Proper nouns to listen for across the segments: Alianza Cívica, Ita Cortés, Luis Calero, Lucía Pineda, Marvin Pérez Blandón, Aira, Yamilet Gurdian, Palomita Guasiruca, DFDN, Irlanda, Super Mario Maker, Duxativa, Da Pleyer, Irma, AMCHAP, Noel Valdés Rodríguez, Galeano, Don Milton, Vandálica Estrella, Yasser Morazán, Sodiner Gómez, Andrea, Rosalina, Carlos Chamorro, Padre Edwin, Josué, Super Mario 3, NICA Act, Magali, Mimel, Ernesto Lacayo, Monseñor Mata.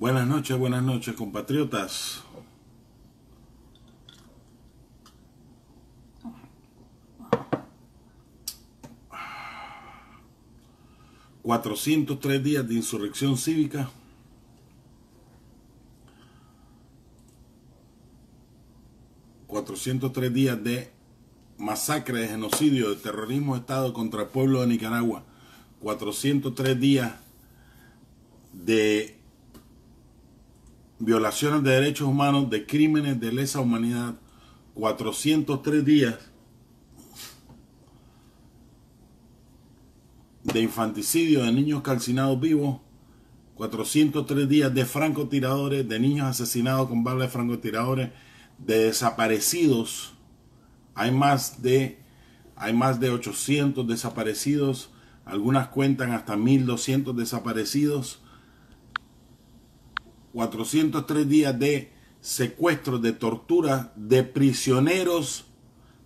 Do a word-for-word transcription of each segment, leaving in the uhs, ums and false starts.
Buenas noches, buenas noches, compatriotas. cuatrocientos tres días de insurrección cívica. cuatrocientos tres días de masacre, de genocidio, de terrorismo de Estado contra el pueblo de Nicaragua. cuatrocientos tres días de violaciones de derechos humanos, de crímenes de lesa humanidad. cuatrocientos tres días de infanticidio, de niños calcinados vivos. cuatrocientos tres días de francotiradores, de niños asesinados con balas de francotiradores, de desaparecidos. Hay más de, hay más de ochocientos desaparecidos. Algunas cuentan hasta mil doscientos desaparecidos. cuatrocientos tres días de secuestros, de tortura, de prisioneros,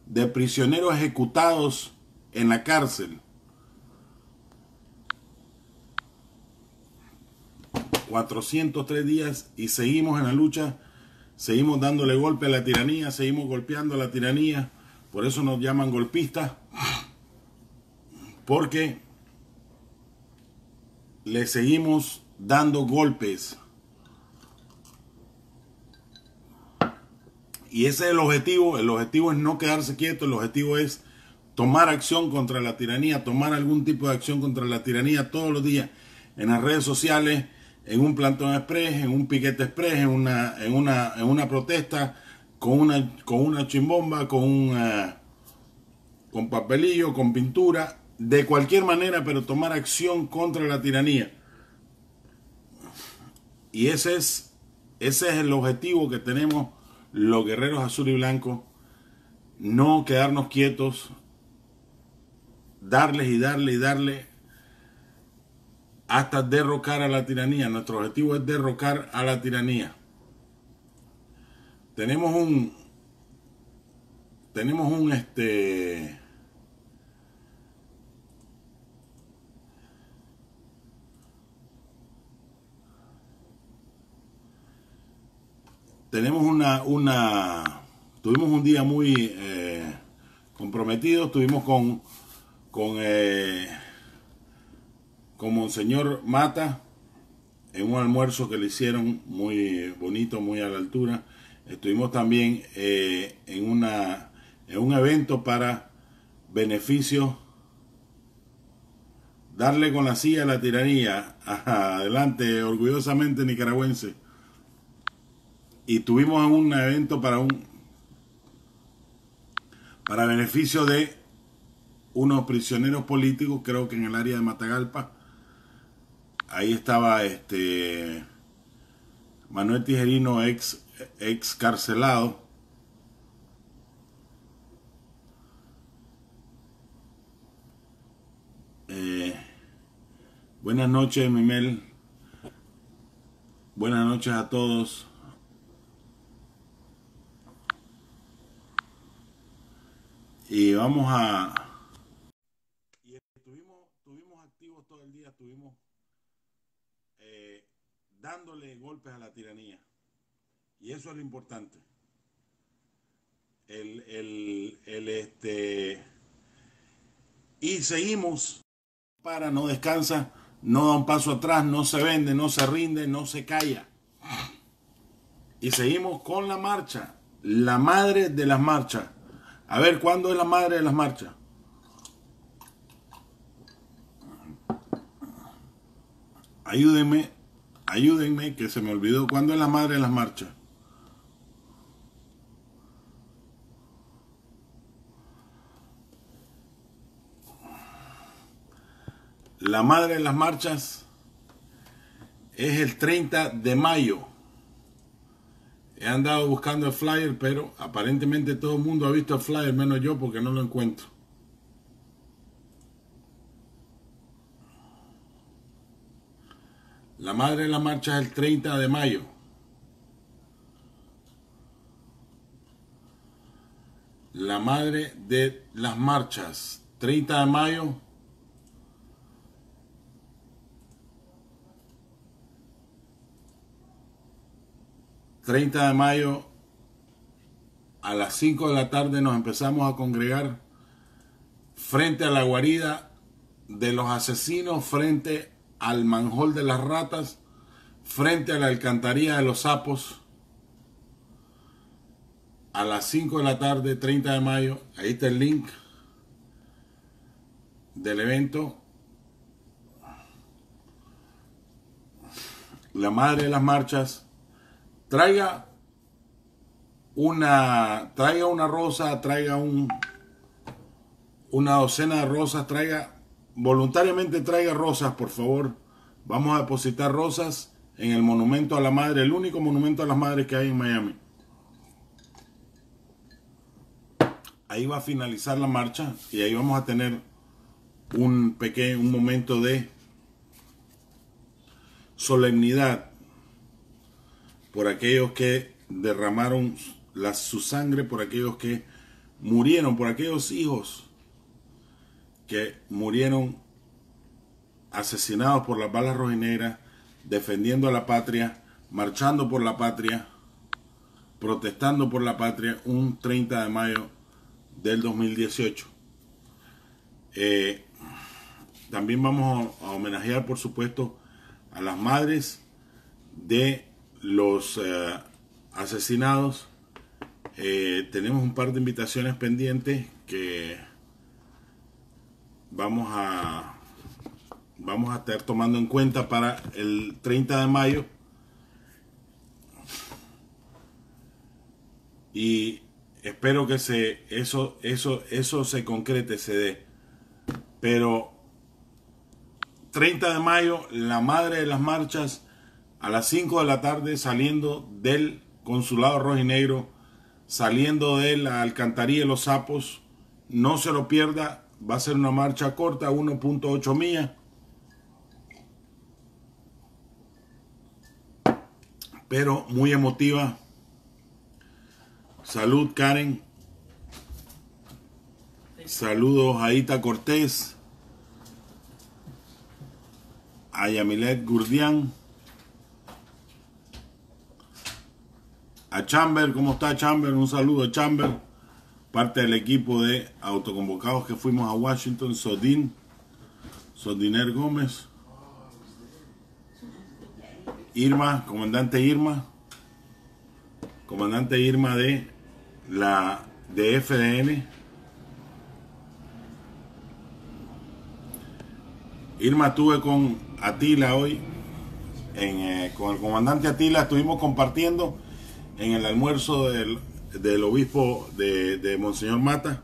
de prisioneros ejecutados en la cárcel. cuatrocientos tres días y seguimos en la lucha, seguimos dándole golpe a la tiranía, seguimos golpeando a la tiranía, por eso nos llaman golpistas, porque le seguimos dando golpes. Y ese es el objetivo, el objetivo es no quedarse quieto, el objetivo es tomar acción contra la tiranía, tomar algún tipo de acción contra la tiranía todos los días, en las redes sociales, en un plantón express, en un piquete express, en una, en una, en una protesta, con una, con una chimbomba, con, una, con papelillo, con pintura, de cualquier manera, pero tomar acción contra la tiranía. Y ese es, ese es el objetivo que tenemos los guerreros azul y blanco, no quedarnos quietos, darles y darle y darle hasta derrocar a la tiranía. Nuestro objetivo es derrocar a la tiranía. Tenemos un tenemos un este Tenemos una, una, tuvimos un día muy eh, comprometido, estuvimos con, con, eh, con Monseñor Mata en un almuerzo que le hicieron muy bonito, muy a la altura. Estuvimos también eh, en, una, en un evento para beneficio, darle con la silla a la tiranía. Ajá, adelante, orgullosamente nicaragüense. Y tuvimos un evento para un para beneficio de unos prisioneros políticos, creo que en el área de Matagalpa. Ahí estaba este Manuel Tijerino, ex excarcelado. Eh, buenas noches, Mimel. Buenas noches a todos. Y vamos a... Y estuvimos, estuvimos activos todo el día, estuvimos eh, dándole golpes a la tiranía. Y eso es lo importante. El, el, el este... Y seguimos, para, no descansa, no da un paso atrás, no se vende, no se rinde, no se calla. Y seguimos con la marcha, la madre de las marchas. A ver, ¿cuándo es la madre de las marchas? Ayúdenme, ayúdenme, que se me olvidó. ¿Cuándo es la madre de las marchas? La madre de las marchas es el treinta de mayo. He andado buscando el flyer, pero aparentemente todo el mundo ha visto el flyer, menos yo, porque no lo encuentro. La madre de la marcha es el treinta de mayo. La madre de las marchas, treinta de mayo. treinta de mayo a las cinco de la tarde nos empezamos a congregar frente a la guarida de los asesinos, frente al manjol de las ratas, frente a la alcantarilla de los sapos. A las cinco de la tarde, treinta de mayo, ahí está el link del evento. La madre de las marchas, traiga una, traiga una rosa, traiga un, una docena de rosas, traiga, voluntariamente traiga rosas, por favor. Vamos a depositar rosas en el monumento a la madre, el único monumento a las madres que hay en Miami. Ahí va a finalizar la marcha y ahí vamos a tener un pequeño, un momento de solemnidad por aquellos que derramaron la, su sangre, por aquellos que murieron, por aquellos hijos que murieron asesinados por las balas rojinegras, defendiendo a la patria, marchando por la patria, protestando por la patria, un treinta de mayo del dos mil dieciocho. Eh, también vamos a homenajear, por supuesto, a las madres de los eh, asesinados. Eh, tenemos un par de invitaciones pendientes que vamos a vamos a estar tomando en cuenta para el treinta de mayo. Y espero que se, eso, eso, eso se concrete, se dé. Pero treinta de mayo, la madre de las marchas, a las cinco de la tarde, saliendo del consulado rojinegro, saliendo de la alcantarilla de los sapos. No se lo pierda, va a ser una marcha corta, uno punto ocho millas. Pero muy emotiva. Salud, Karen. Saludos a Ita Cortés, a Yamilet Gurdian, a Chamber. ¿Cómo está Chamber? Un saludo a Chamber, parte del equipo de autoconvocados que fuimos a Washington. Sodin, Sodiner Gómez, Irma, comandante Irma, comandante Irma de la D F D N. Irma, estuve con Atila hoy, en, eh, con el comandante Atila, estuvimos compartiendo en el almuerzo del, del obispo de, de Monseñor Mata.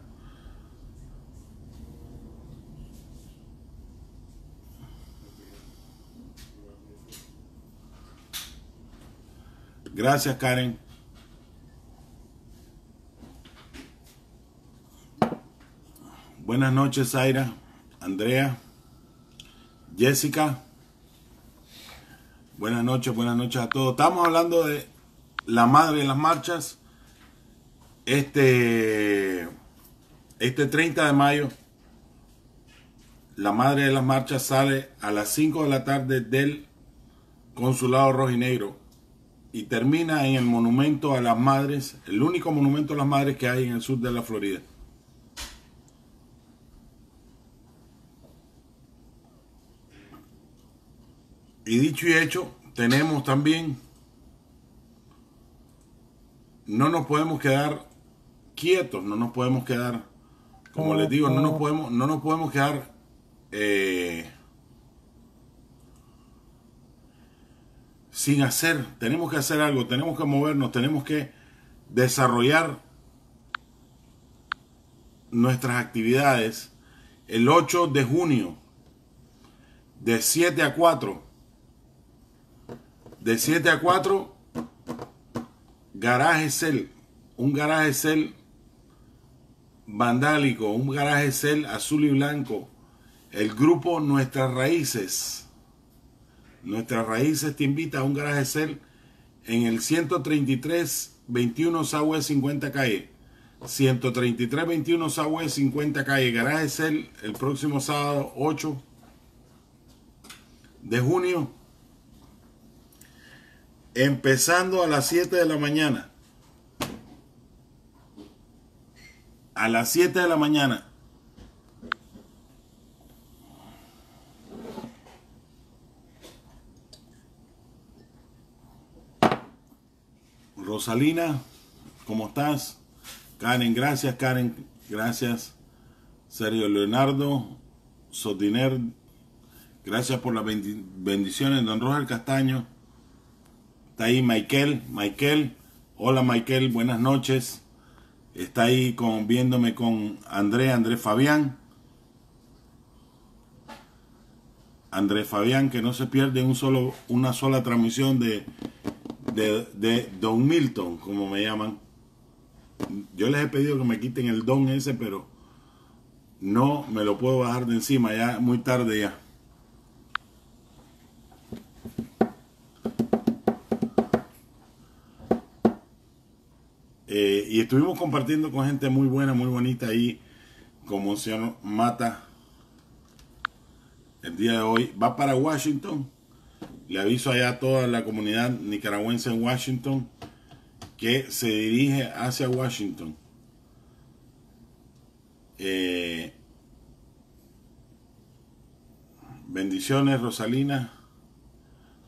Gracias, Karen. Buenas noches, Aira, Andrea, Jessica. Buenas noches, buenas noches a todos. Estamos hablando de la madre de las marchas. Este, este treinta de mayo, la madre de las marchas sale a las cinco de la tarde del consulado rojinegro y termina en el monumento a las madres, el único monumento a las madres que hay en el sur de la Florida. Y dicho y hecho, tenemos también, no nos podemos quedar quietos, no nos podemos quedar, como les digo, no nos podemos, no nos podemos quedar eh, sin hacer. Tenemos que hacer algo, tenemos que movernos, tenemos que desarrollar nuestras actividades. El ocho de junio, de siete a cuatro, de siete a cuatro, garaje cel, un garaje cel vandálico, un garaje cel azul y blanco. El grupo Nuestras Raíces, Nuestras Raíces te invita a un garaje cel en el ciento treinta y tres veintiuno Southwest cincuenta calle, ciento treinta y tres veintiuno Southwest cincuenta calle, garaje cel, el próximo sábado ocho de junio. empezando a las siete de la mañana. A las siete de la mañana. Rosalina, ¿cómo estás? Karen, gracias. Karen, gracias. Sergio Leonardo, Sodiner, gracias por las bendiciones. Don Roger Castaño, está ahí Michael. Michael, hola Michael, buenas noches. Está ahí con, viéndome con André, Andrés Fabián. Andrés Fabián, que no se pierde un solo, una sola transmisión de, de, de Don Milton, como me llaman. Yo les he pedido que me quiten el don ese, pero no me lo puedo bajar de encima, ya muy tarde ya. Eh, y estuvimos compartiendo con gente muy buena, muy bonita ahí, con Monseñor Mata el día de hoy. Va para Washington. Le aviso allá a toda la comunidad nicaragüense en Washington que se dirige hacia Washington. Eh, bendiciones, Rosalina.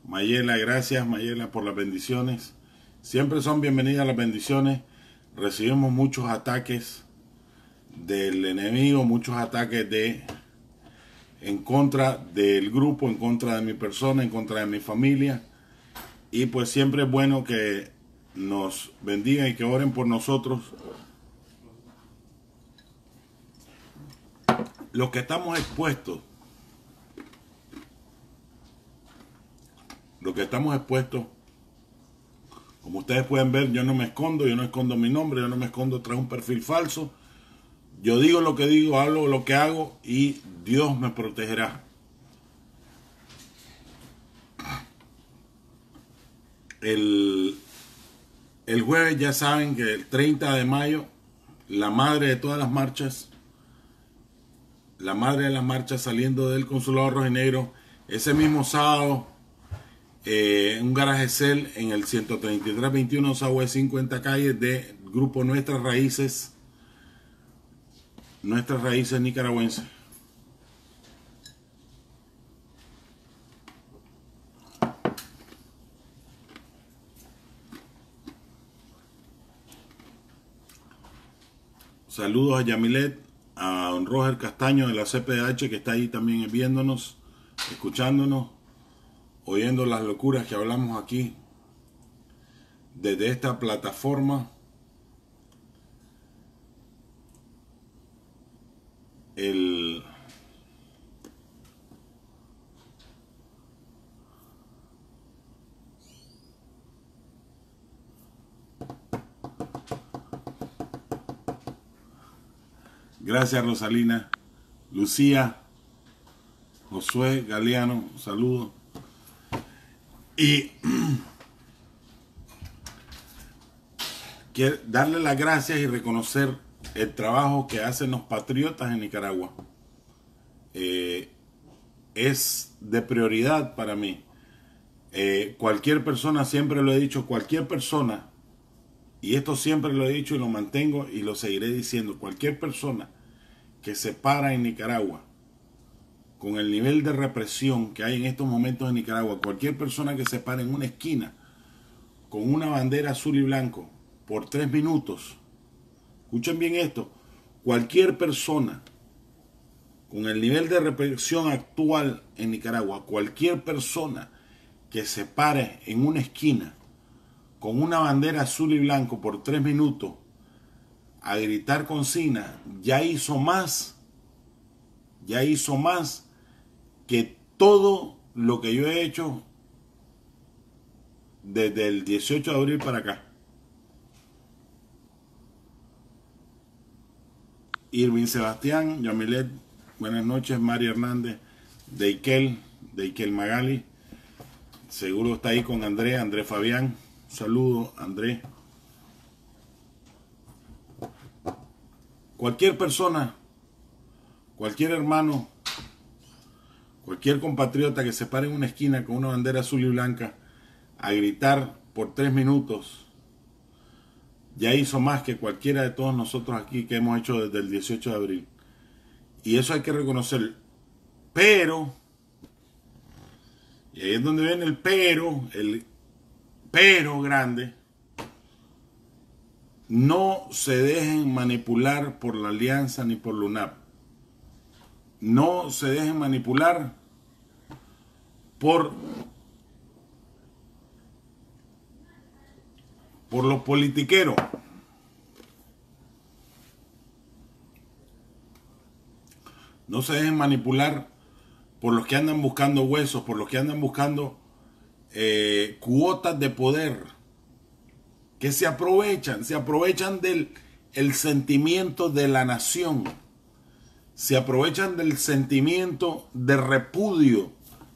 Mayela, gracias Mayela por las bendiciones. Siempre son bienvenidas las bendiciones. Recibimos muchos ataques del enemigo, muchos ataques de en contra del grupo, en contra de mi persona, en contra de mi familia. Y pues siempre es bueno que nos bendigan y que oren por nosotros. Los que estamos expuestos, los que estamos expuestos, como ustedes pueden ver, yo no me escondo, yo no escondo mi nombre, yo no me escondo tras un perfil falso. Yo digo lo que digo, hablo lo que hago y Dios me protegerá. El, el jueves ya saben que el treinta de mayo, la madre de todas las marchas, la madre de las marchas saliendo del Consulado Rojinegro, ese mismo sábado, Eh, un garaje cel en el ciento treinta y tres veintiuno Southwest cincuenta calles de grupo Nuestras Raíces, Nuestras Raíces Nicaragüenses. Saludos a Yamilet, a don Roger Castaño de la C P D H que está ahí también viéndonos, escuchándonos, oyendo las locuras que hablamos aquí desde esta plataforma. El, gracias Rosalina, Lucía, Josué Galeano, saludos. Y quiero darle las gracias y reconocer el trabajo que hacen los patriotas en Nicaragua. Eh, es de prioridad para mí. Eh, cualquier persona, siempre lo he dicho, cualquier persona, y esto siempre lo he dicho y lo mantengo y lo seguiré diciendo, cualquier persona que se para en Nicaragua, con el nivel de represión que hay en estos momentos en Nicaragua, cualquier persona que se pare en una esquina con una bandera azul y blanco por tres minutos, escuchen bien esto, cualquier persona con el nivel de represión actual en Nicaragua, cualquier persona que se pare en una esquina con una bandera azul y blanco por tres minutos a gritar consignas, ya hizo más, ya hizo más que todo lo que yo he hecho desde el dieciocho de abril para acá. Irvin Sebastián, Yamilet, buenas noches. María Hernández, de Iquel, de Iquel Magali, seguro está ahí con André, André Fabián, un saludo André. Cualquier persona, cualquier hermano, cualquier compatriota que se pare en una esquina con una bandera azul y blanca a gritar por tres minutos, ya hizo más que cualquiera de todos nosotros aquí que hemos hecho desde el dieciocho de abril. Y eso hay que reconocerlo. Pero, y ahí es donde viene el pero, el pero grande, no se dejen manipular por la Alianza ni por la U N A P. No se dejen manipular por, por los politiqueros. No se dejen manipular por los que andan buscando huesos, por los que andan buscando eh, cuotas de poder, que se aprovechan, se aprovechan del el sentimiento de la nación, se aprovechan del sentimiento de repudio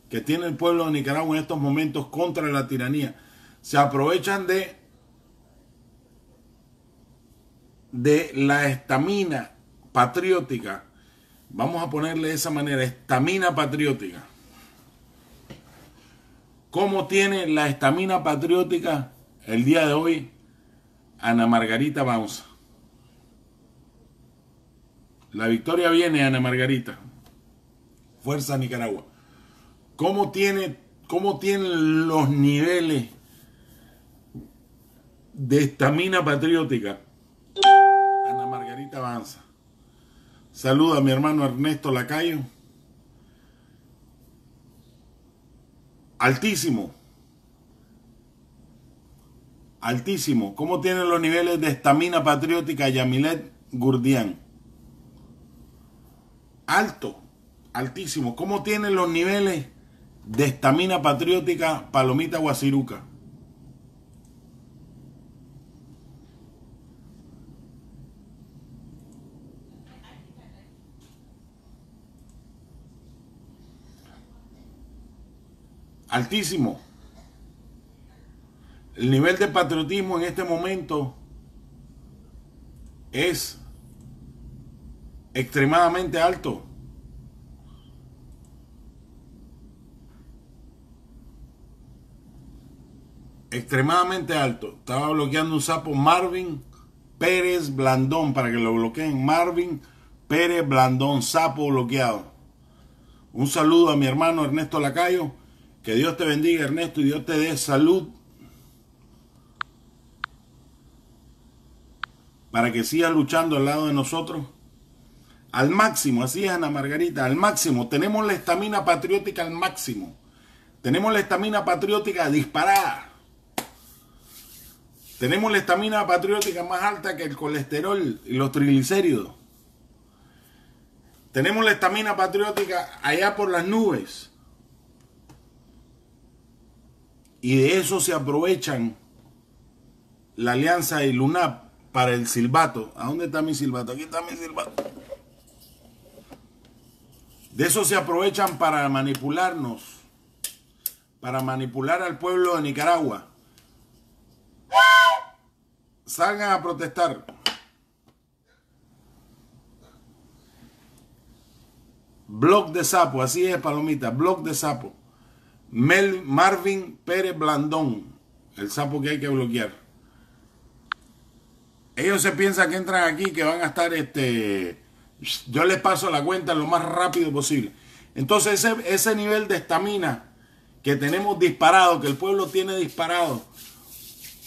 que tiene el pueblo de Nicaragua en estos momentos contra la tiranía, se aprovechan de, de la estamina patriótica. Vamos a ponerle de esa manera, estamina patriótica. ¿Cómo tiene la estamina patriótica el día de hoy Ana Margarita Baunza? La victoria viene, Ana Margarita. Fuerza Nicaragua. ¿Cómo tiene, cómo tienen los niveles de estamina patriótica Ana Margarita Baunza? Saluda a mi hermano Ernesto Lacayo. Altísimo. Altísimo. ¿Cómo tienen los niveles de estamina patriótica Yamilet Gurdian? Alto. Altísimo. ¿Cómo tienen los niveles de estamina patriótica Palomita Guasiruca? Altísimo. El nivel de patriotismo en este momento es extremadamente alto. Extremadamente alto. Estaba bloqueando un sapo, Marvin Pérez Blandón, para que lo bloqueen. Marvin Pérez Blandón, sapo bloqueado. Un saludo a mi hermano Ernesto Lacayo. Que Dios te bendiga, Ernesto, y Dios te dé salud para que sigas luchando al lado de nosotros. Al máximo, así es, Ana Margarita, al máximo. Tenemos la estamina patriótica al máximo. Tenemos la estamina patriótica disparada. Tenemos la estamina patriótica más alta que el colesterol y los triglicéridos. Tenemos la estamina patriótica allá por las nubes. Y de eso se aprovechan la Alianza y L U N A P para el silbato. ¿A dónde está mi silbato? Aquí está mi silbato. De eso se aprovechan para manipularnos, para manipular al pueblo de Nicaragua. Salgan a protestar. Bloc de sapo, así es, Palomita, bloc de sapo. Mel, Marvin Pérez Blandón, el sapo que hay que bloquear. Ellos se piensan que entran aquí, que van a estar, este, yo les paso la cuenta lo más rápido posible. Entonces ese, ese nivel de estamina que tenemos disparado, que el pueblo tiene disparado,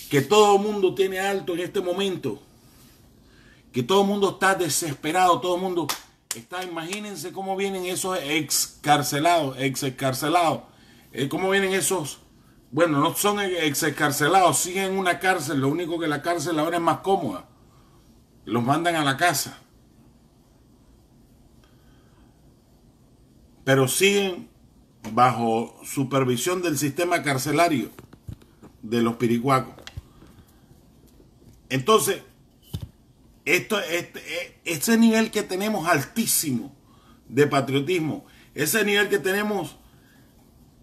que todo el mundo tiene alto en este momento, que todo el mundo está desesperado, todo el mundo está, imagínense cómo vienen esos excarcelados, excarcelados. ¿Cómo vienen esos? Bueno, no son excarcelados, siguen en una cárcel. Lo único que la cárcel ahora es más cómoda. Los mandan a la casa. Pero siguen bajo supervisión del sistema carcelario de los piricuacos. Entonces, esto, este, ese nivel que tenemos altísimo de patriotismo, ese nivel que tenemos...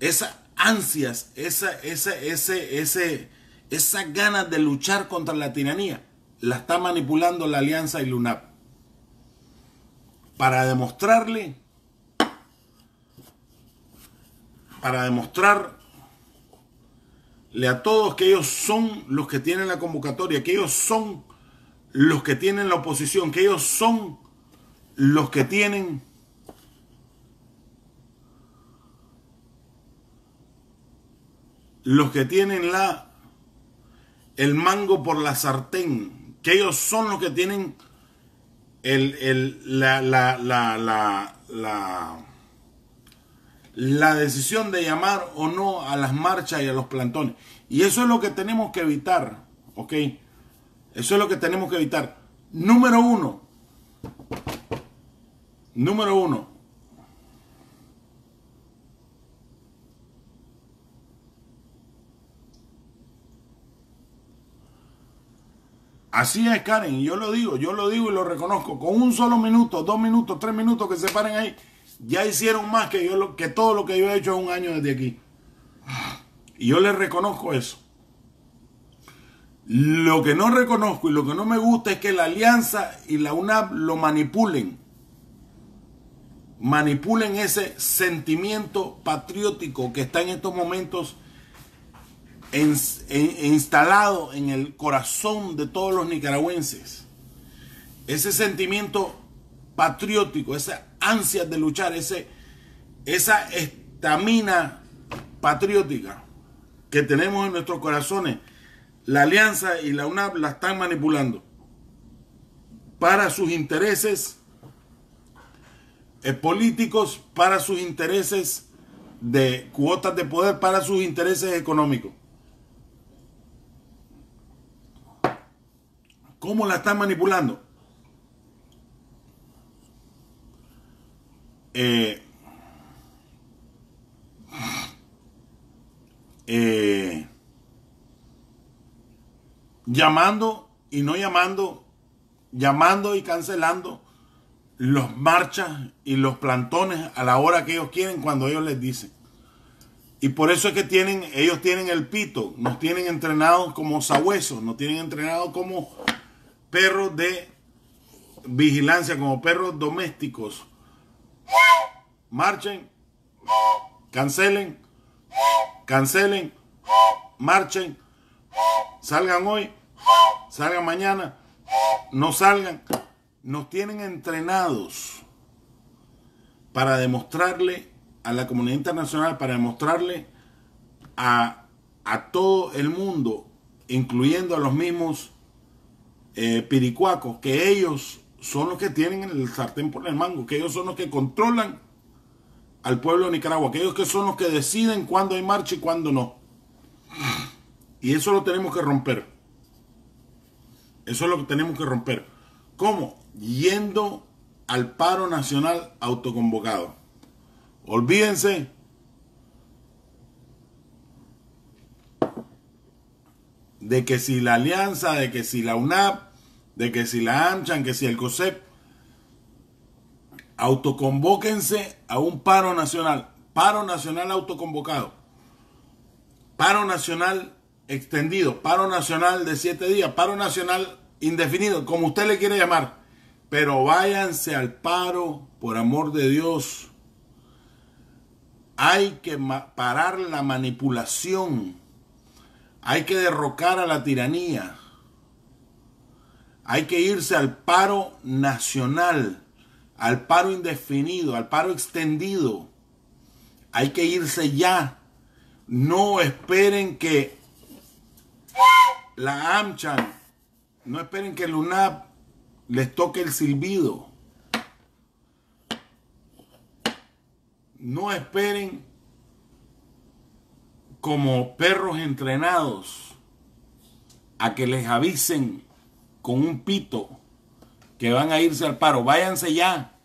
Esas ansias, esa, esa, ese, ese, esas ganas de luchar contra la tiranía, la está manipulando la Alianza y L U N A P. Para demostrarle, para demostrar le a todos que ellos son los que tienen la convocatoria, que ellos son los que tienen la oposición, que ellos son los que tienen los que tienen la el mango por la sartén, que ellos son los que tienen el, el, la, la, la, la, la, la decisión de llamar o no a las marchas y a los plantones. Y eso es lo que tenemos que evitar, ¿ok? Eso es lo que tenemos que evitar. Número uno. Número uno. Así es, Karen, yo lo digo, yo lo digo y lo reconozco. Con un solo minuto, dos minutos, tres minutos que se paren ahí, ya hicieron más que, yo, que todo lo que yo he hecho en un año desde aquí. Y yo les reconozco eso. Lo que no reconozco y lo que no me gusta es que la Alianza y la UNAP lo manipulen. Manipulen ese sentimiento patriótico que está en estos momentos En, en, instalado en el corazón de todos los nicaragüenses. Ese sentimiento patriótico, esa ansia de luchar, ese, esa estamina patriótica que tenemos en nuestros corazones, la Alianza y la UNAP la están manipulando para sus intereses políticos, para sus intereses de cuotas de poder, para sus intereses económicos. ¿Cómo la están manipulando? Eh, eh, llamando y no llamando, llamando y cancelando los marchas y los plantones a la hora que ellos quieren, cuando ellos les dicen. Y por eso es que tienen, ellos tienen el pito, nos tienen entrenados como sabuesos, nos tienen entrenados como perros de vigilancia, como perros domésticos. Marchen, cancelen, cancelen, marchen, salgan hoy, salgan mañana, no salgan. Nos tienen entrenados para demostrarle a la comunidad internacional, para demostrarle a, a todo el mundo, incluyendo a los mismos Eh, piricuacos, que ellos son los que tienen el sartén por el mango, que ellos son los que controlan al pueblo de Nicaragua, que ellos que son los que deciden cuándo hay marcha y cuándo no. Y eso lo tenemos que romper. Eso es lo que tenemos que romper. ¿Cómo? Yendo al paro nacional autoconvocado. Olvídense de que si la Alianza, de que si la UNAP, de que si la AMCHAP, que si el COSEP, autoconvóquense a un paro nacional, paro nacional autoconvocado, paro nacional extendido, paro nacional de siete días, paro nacional indefinido, como usted le quiere llamar, pero váyanse al paro, por amor de Dios. Hay que parar la manipulación. Hay que derrocar a la tiranía. Hay que irse al paro nacional, al paro indefinido, al paro extendido. Hay que irse ya. No esperen que la AMCHAP, no esperen que el UNAP les toque el silbido. No esperen como perros entrenados a que les avisen con un pito que van a irse al paro. Váyanse ya.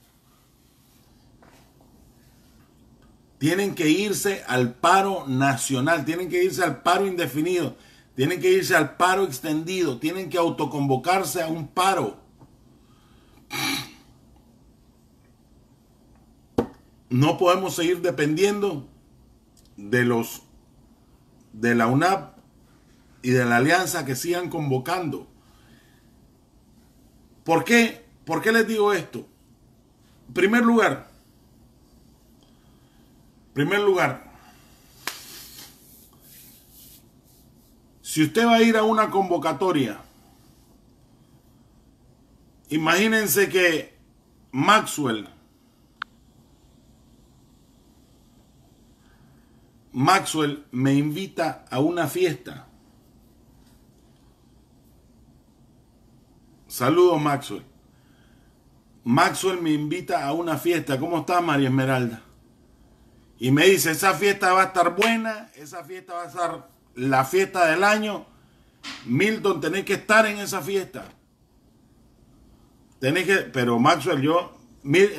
Tienen que irse al paro nacional, tienen que irse al paro indefinido, tienen que irse al paro extendido, tienen que autoconvocarse a un paro. No podemos seguir dependiendo de los de la UNAP y de la Alianza que sigan convocando. ¿Por qué? ¿Por qué les digo esto? En primer lugar, en primer lugar, Si usted va a ir a una convocatoria, imagínense que Maxwell, Maxwell me invita a una fiesta. Saludos, Maxwell. Maxwell me invita a una fiesta. ¿Cómo está, María Esmeralda? Y me dice, esa fiesta va a estar buena, esa fiesta va a ser la fiesta del año. Milton, tenés que estar en esa fiesta. Tenés que, pero Maxwell, yo,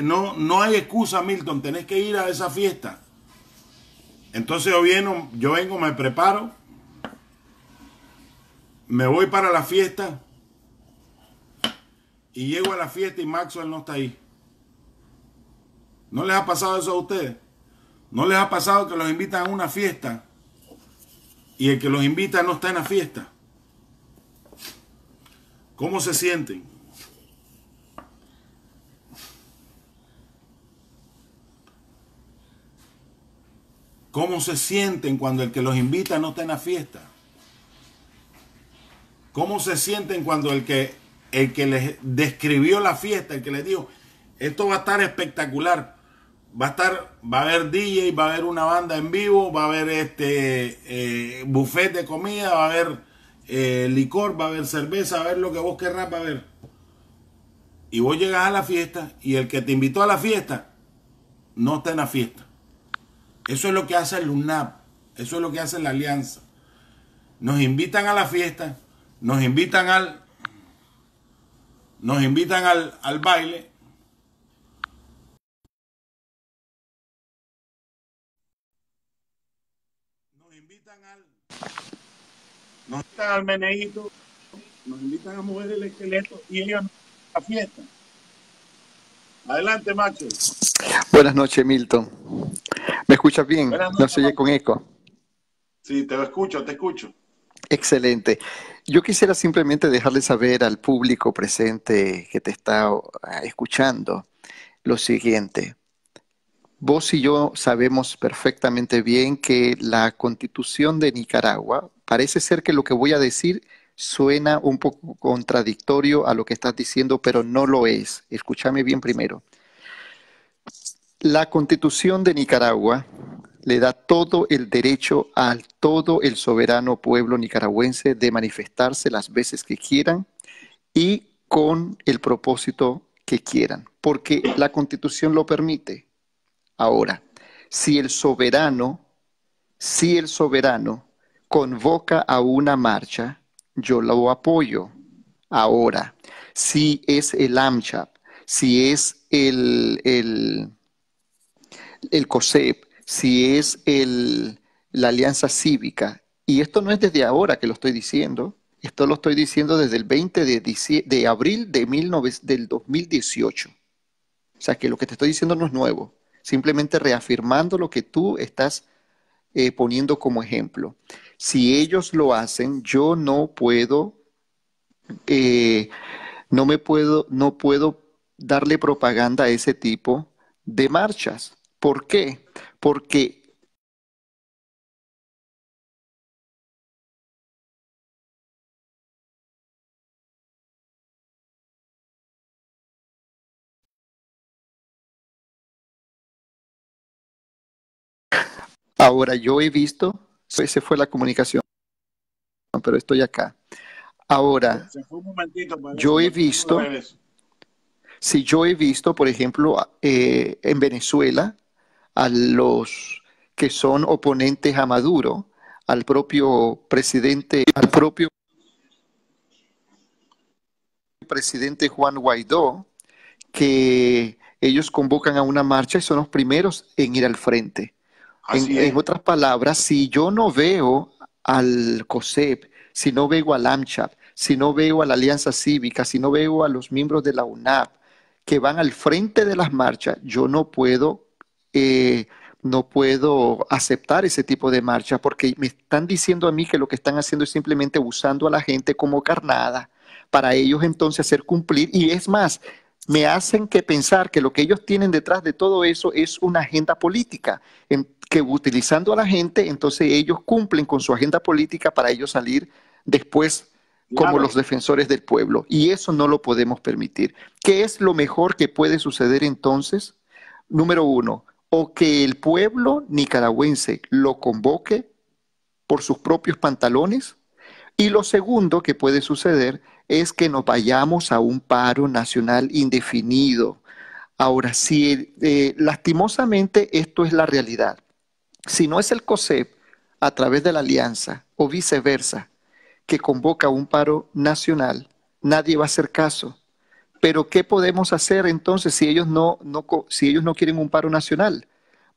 no, no hay excusa, Milton, tenés que ir a esa fiesta. Entonces yo vengo, yo vengo, me preparo, me voy para la fiesta y llego a la fiesta y Maxwell no está ahí. ¿No les ha pasado eso a ustedes? ¿No les ha pasado que los invitan a una fiesta y el que los invita no está en la fiesta? ¿Cómo se sienten? ¿Cómo se sienten cuando el que los invita no está en la fiesta? ¿Cómo se sienten cuando el que, el que les describió la fiesta, el que les dijo, esto va a estar espectacular? Va a estar, va a haber D J, va a haber una banda en vivo, va a haber este eh, buffet de comida, va a haber eh, licor, va a haber cerveza, va a haber lo que vos querrás, va a haber. Y vos llegas a la fiesta y el que te invitó a la fiesta no está en la fiesta. Eso es lo que hace el U N A P, eso es lo que hace la Alianza. Nos invitan a la fiesta, nos invitan al, nos invitan al, al baile. Nos invitan al meneíto, nos invitan a mover el esqueleto y ellos a la fiesta. Adelante, Macho. Buenas noches, Milton. ¿Me escuchas bien? Noches, no se oye con eco. Sí, te lo escucho, te escucho. Excelente. Yo quisiera simplemente dejarle saber al público presente que te está escuchando lo siguiente. Vos y yo sabemos perfectamente bien que la Constitución de Nicaragua, parece ser que lo que voy a decir suena un poco contradictorio a lo que estás diciendo, pero no lo es. Escúchame bien primero. La Constitución de Nicaragua le da todo el derecho al todo el soberano pueblo nicaragüense de manifestarse las veces que quieran y con el propósito que quieran, porque la Constitución lo permite. Ahora, si el soberano, si el soberano convoca a una marcha, yo lo apoyo. Ahora, si es el AMCHAP, si es el, el, el COSEP, si es el, la Alianza Cívica, y esto no es desde ahora que lo estoy diciendo, esto lo estoy diciendo desde el veinte de abril del dos mil dieciocho. O sea que lo que te estoy diciendo no es nuevo. Simplemente reafirmando lo que tú estás eh, poniendo como ejemplo. Si ellos lo hacen, yo no puedo, eh, no me puedo, no puedo darle propaganda a ese tipo de marchas. ¿Por qué? Porque ahora, yo he visto, esa fue la comunicación, pero estoy acá. Ahora, yo he visto, si yo he visto, por ejemplo, eh, en Venezuela, a los que son oponentes a Maduro, al propio presidente, al propio presidente Juan Guaidó, que ellos convocan a una marcha y son los primeros en ir al frente. En, en otras palabras, si yo no veo al COSEP, si no veo al AMCHAP, si no veo a la Alianza Cívica, si no veo a los miembros de la U N A P que van al frente de las marchas, yo no puedo, eh, no puedo aceptar ese tipo de marcha, porque me están diciendo a mí que lo que están haciendo es simplemente usando a la gente como carnada para ellos entonces hacer cumplir. Y es más, me hacen que pensar que lo que ellos tienen detrás de todo eso es una agenda política, en, que utilizando a la gente, entonces ellos cumplen con su agenda política para ellos salir después como los defensores del pueblo. Y eso no lo podemos permitir. ¿Qué es lo mejor que puede suceder entonces? Número uno, o que el pueblo nicaragüense lo convoque por sus propios pantalones. Y lo segundo que puede suceder es que nos vayamos a un paro nacional indefinido. Ahora, si eh, lastimosamente esto es la realidad, si no es el COSEP a través de la alianza o viceversa, que convoca un paro nacional, nadie va a hacer caso. Pero ¿qué podemos hacer entonces si ellos no, no, si ellos no quieren un paro nacional?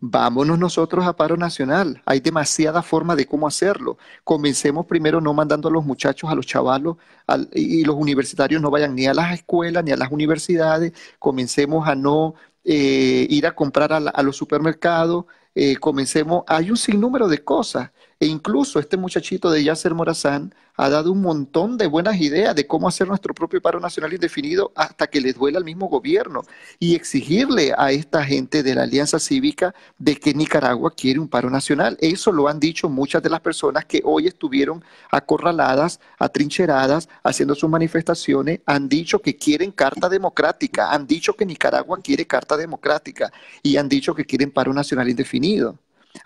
Vámonos nosotros a paro nacional. Hay demasiada forma de cómo hacerlo. Comencemos primero no mandando a los muchachos, a los chavalos, al, y los universitarios no vayan ni a las escuelas, ni a las universidades. Comencemos a no eh, ir a comprar a, la, a los supermercados. Eh, comencemos, hay un sinnúmero de cosas, e incluso este muchachito de Yasser Morazán ha dado un montón de buenas ideas de cómo hacer nuestro propio paro nacional indefinido hasta que les duela al mismo gobierno, y exigirle a esta gente de la Alianza Cívica de que Nicaragua quiere un paro nacional. Eso lo han dicho muchas de las personas que hoy estuvieron acorraladas, atrincheradas, haciendo sus manifestaciones. Han dicho que quieren carta democrática, han dicho que Nicaragua quiere carta democrática, y han dicho que quieren paro nacional indefinido.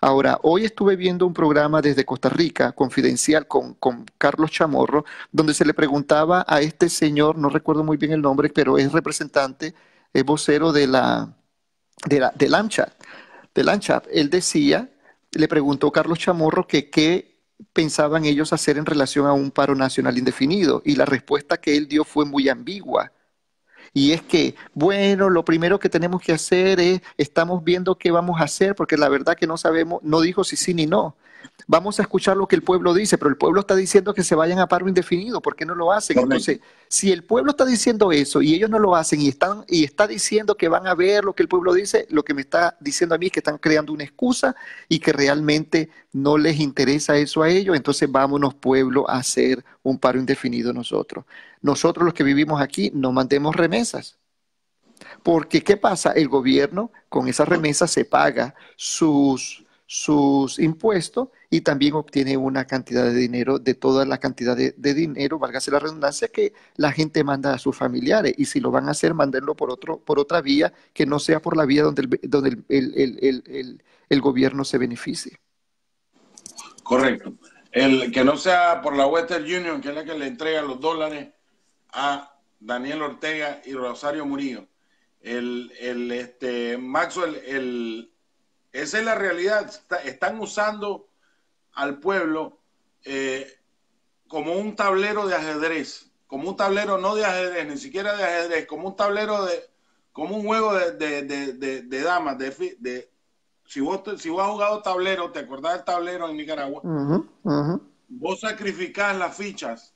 Ahora, hoy estuve viendo un programa desde Costa Rica, Confidencial, con, con Carlos Chamorro, donde se le preguntaba a este señor, no recuerdo muy bien el nombre, pero es representante, es vocero de la, de la, del AMCHAP. Del AMCHAP. Él decía, le preguntó a Carlos Chamorro que qué pensaban ellos hacer en relación a un paro nacional indefinido, y la respuesta que él dio fue muy ambigua. Y es que, bueno, lo primero que tenemos que hacer es, estamos viendo qué vamos a hacer, porque la verdad que no sabemos, no dijo si sí ni no. Vamos a escuchar lo que el pueblo dice, pero el pueblo está diciendo que se vayan a paro indefinido, ¿por qué no lo hacen? Entonces, si el pueblo está diciendo eso y ellos no lo hacen y, están, y está diciendo que van a ver lo que el pueblo dice, lo que me está diciendo a mí es que están creando una excusa y que realmente no les interesa eso a ellos, entonces vámonos pueblo a hacer un paro indefinido nosotros. Nosotros los que vivimos aquí no mandemos remesas. Porque ¿qué pasa? El gobierno con esas remesas se paga sus... sus impuestos y también obtiene una cantidad de dinero, de toda la cantidad de, de dinero, válgase la redundancia, que la gente manda a sus familiares, y si lo van a hacer, mándenlo por otro, por otra vía, que no sea por la vía donde el, donde el, el, el, el, el gobierno se beneficie. Correcto. El que no sea por la Western Union, que es la que le entrega los dólares a Daniel Ortega y Rosario Murillo. El, el este, Maxwell, el esa es la realidad. Están usando al pueblo eh, como un tablero de ajedrez, como un tablero no de ajedrez, ni siquiera de ajedrez, como un tablero de, como un juego de, de, de, de, de damas. De, de, si, vos, si vos has jugado tablero, te acordás del tablero en Nicaragua, uh-huh, uh-huh. Vos sacrificás las fichas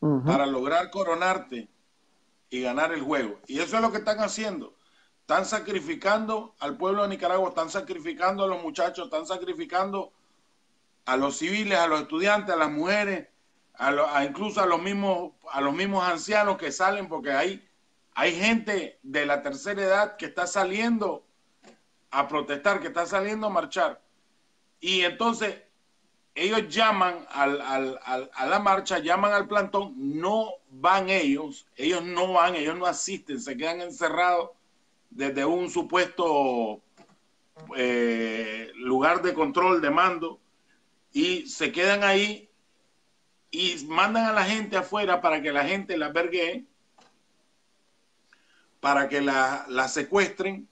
uh-huh. para lograr coronarte y ganar el juego. Y eso es lo que están haciendo. Están sacrificando al pueblo de Nicaragua, están sacrificando a los muchachos, están sacrificando a los civiles, a los estudiantes, a las mujeres, a lo, a incluso a los mismos a los mismos ancianos que salen, porque hay, hay gente de la tercera edad que está saliendo a protestar, que está saliendo a marchar. Y entonces ellos llaman al, al, al, a la marcha, llaman al plantón, no van ellos, ellos no van, ellos no asisten, se quedan encerrados desde un supuesto eh, lugar de control, de mando, y se quedan ahí y mandan a la gente afuera para que la gente la albergue, para que la, la secuestren,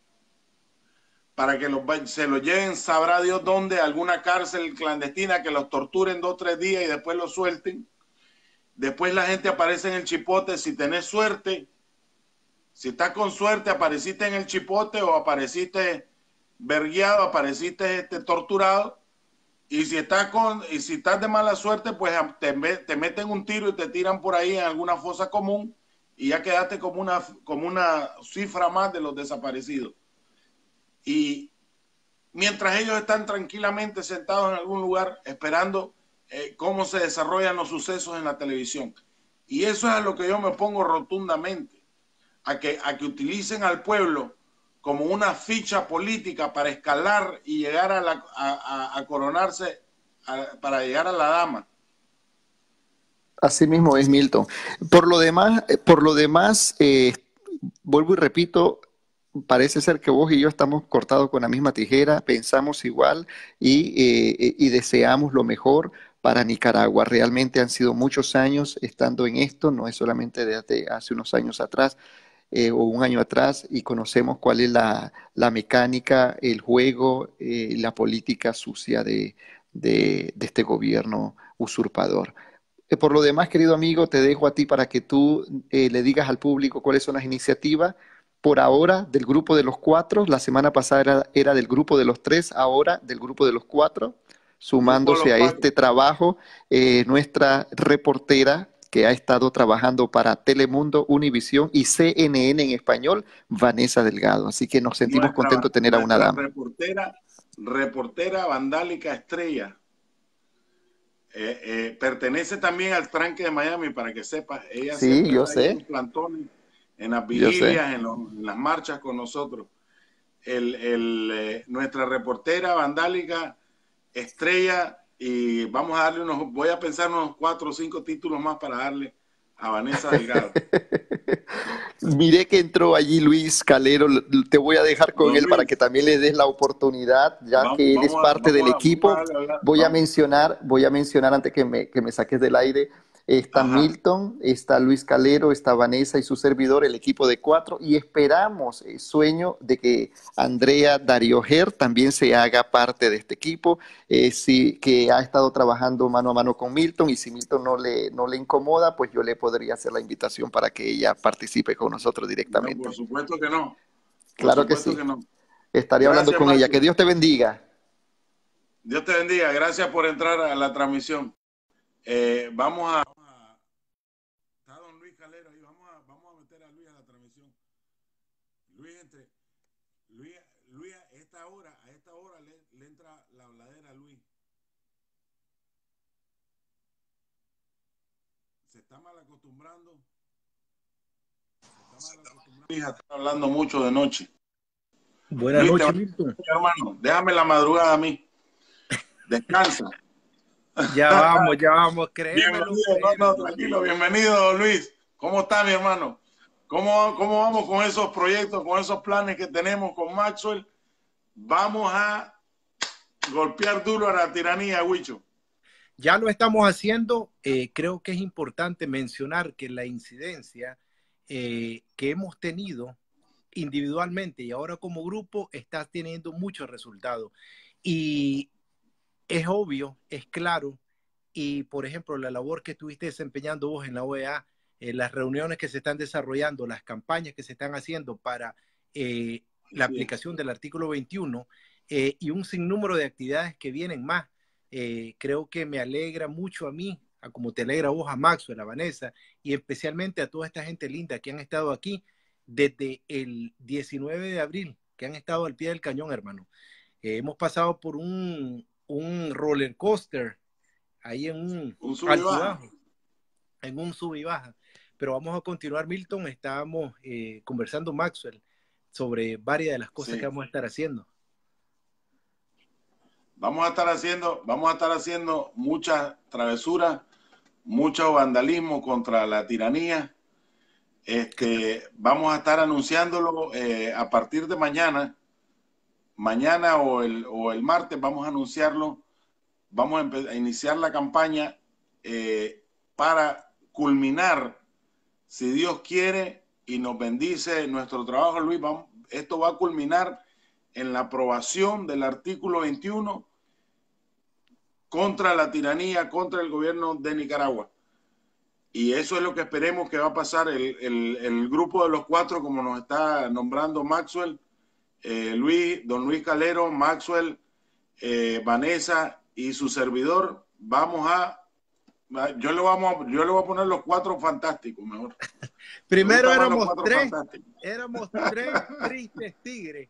para que los, se los lleven, sabrá Dios dónde, a alguna cárcel clandestina, que los torturen dos o tres días y después los suelten. Después la gente aparece en el chipote, si tenés suerte. Si estás con suerte, apareciste en el chipote o apareciste vergueado, apareciste este, torturado. Y si, estás con, y si estás de mala suerte, pues te, te meten un tiro y te tiran por ahí en alguna fosa común y ya quedaste como una, como una cifra más de los desaparecidos. Y mientras ellos están tranquilamente sentados en algún lugar esperando eh, cómo se desarrollan los sucesos en la televisión. Y eso es a lo que yo me opongo rotundamente. a que, a que utilicen al pueblo como una ficha política para escalar y llegar a, la, a, a, a coronarse, a, para llegar a la dama. Así mismo es, Milton. Por lo demás, por lo demás eh, vuelvo y repito, parece ser que vos y yo estamos cortados con la misma tijera, pensamos igual y, eh, y deseamos lo mejor para Nicaragua. Realmente han sido muchos años estando en esto, no es solamente desde hace unos años atrás eh, o un año atrás, y conocemos cuál es la, la mecánica, el juego, eh, la política sucia de, de, de este gobierno usurpador. Eh, por lo demás, querido amigo, te dejo a ti para que tú eh, le digas al público cuáles son las iniciativas. Por ahora, del grupo de los cuatro, la semana pasada era, era del grupo de los tres, ahora del grupo de los cuatro. Sumándose a este trabajo, eh, nuestra reportera que ha estado trabajando para Telemundo, Univisión y C N N en español, Vanessa Delgado. Así que nos sentimos nuestra, contentos de tener a una dama. Reportera, reportera Vandálica Estrella. Eh, eh, pertenece también al tranque de Miami, para que sepas. Ella sí, yo sé. En plantones, en las vigilias, en, los, en las marchas con nosotros. El, el, eh, nuestra reportera Vandálica Estrella, y vamos a darle unos, voy a pensar unos cuatro o cinco títulos más para darle a Vanessa Delgado. Miré que entró allí Luis Calero, te voy a dejar con Don él Luis, para que también le des la oportunidad, ya vamos, que él es parte a, del a, equipo. A hablar, hablar, voy vamos. a mencionar, voy a mencionar antes que me, que me saques del aire, está Ajá. Milton, está Luis Calero, está Vanessa y su servidor, el equipo de cuatro, y esperamos, el sueño de que Andrea Darioher también se haga parte de este equipo, eh, si, que ha estado trabajando mano a mano con Milton, y si Milton no le, no le incomoda, pues yo le podría hacer la invitación para que ella participe con nosotros directamente. No, por supuesto que no. Por claro que sí. Que no. Estaré Gracias, hablando con Martín. ella. Que Dios te bendiga. Dios te bendiga. Gracias por entrar a la transmisión. Eh, vamos a... Está don Luis Calero ahí, vamos a, vamos a meter a Luis a la transmisión. Luis, entre... Luis, Luis a esta hora, a esta hora le, le entra la habladera a Luis. Se está mal acostumbrando. Se está mal acostumbrando. Luis está hablando mucho de noche. Buenas noches, Milton. Hermano, déjame la madrugada a mí. Descansa. Ya vamos, ya vamos, créemelo. Bienvenido, no, no, tranquilo, bienvenido, Luis. ¿Cómo está, mi hermano? ¿Cómo, ¿Cómo vamos con esos proyectos, con esos planes que tenemos con Maxwell? Vamos a golpear duro a la tiranía, Huicho. Ya lo estamos haciendo. Eh, creo que es importante mencionar que la incidencia eh, que hemos tenido individualmente y ahora como grupo está teniendo muchos resultados. Y es obvio, es claro, y por ejemplo la labor que estuviste desempeñando vos en la O E A, eh, las reuniones que se están desarrollando, las campañas que se están haciendo para eh, la aplicación del artículo veintiuno eh, y un sinnúmero de actividades que vienen más, eh, creo que me alegra mucho a mí, a como te alegra vos, a Maxwell, a Vanessa, y especialmente a toda esta gente linda que han estado aquí desde el diecinueve de abril, que han estado al pie del cañón, hermano. Eh, hemos pasado por un... un roller coaster ahí en un, un sub y baja. en un sub y baja, pero vamos a continuar, Milton. Estábamos eh, conversando, Maxwell, sobre varias de las cosas sí. que vamos a estar haciendo. Vamos a estar haciendo, vamos a estar haciendo muchas travesuras, mucho vandalismo contra la tiranía. Este, vamos a estar anunciándolo eh, a partir de mañana. Mañana o el, o el martes vamos a anunciarlo, vamos a, a iniciar la campaña eh, para culminar, si Dios quiere y nos bendice nuestro trabajo, Luis, vamos, esto va a culminar en la aprobación del artículo veintiuno contra la tiranía, contra el gobierno de Nicaragua. Y eso es lo que esperemos que va a pasar el, el, el grupo de los cuatro, como nos está nombrando Maxwell, Eh, Luis, don Luis Calero, Maxwell, eh, Vanessa y su servidor. Vamos a, yo le, vamos a, yo le voy a poner los cuatro fantásticos, mejor. Primero éramos tres, éramos tres tristes tigres,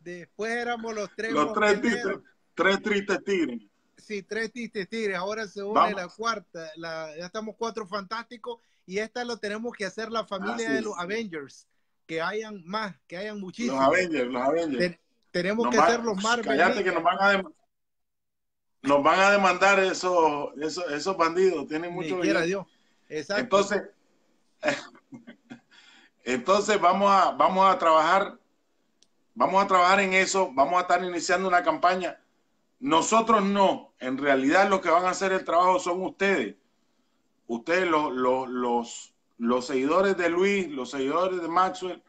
después éramos los tres. Los tres tristes, tres tristes tigres. Sí, tres tristes tigres, ahora se une vamos. la cuarta, la, ya estamos cuatro fantásticos y esta lo tenemos que hacer la familia Así de los es. Avengers. que hayan más, que hayan muchísimos. Los Avengers, los Avengers. Ten tenemos nos que ser los Marvel. Cállate que nos van a nos van a demandar esos, esos, esos bandidos. Tienen mucho dinero. Exacto. Entonces, entonces vamos a, vamos a trabajar, vamos a trabajar en eso, vamos a estar iniciando una campaña. Nosotros no, en realidad los que van a hacer el trabajo son ustedes. Ustedes, los, los, los, los seguidores de Luis, los seguidores de Maxwell,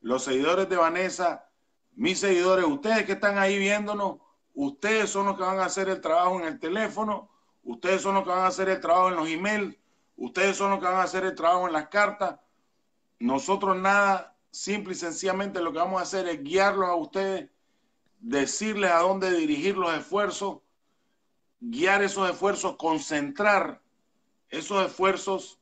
los seguidores de Vanessa, mis seguidores, ustedes que están ahí viéndonos, ustedes son los que van a hacer el trabajo en el teléfono, ustedes son los que van a hacer el trabajo en los emails, ustedes son los que van a hacer el trabajo en las cartas. Nosotros nada, simple y sencillamente lo que vamos a hacer es guiarlos a ustedes, decirles a dónde dirigir los esfuerzos, guiar esos esfuerzos, concentrar esos esfuerzos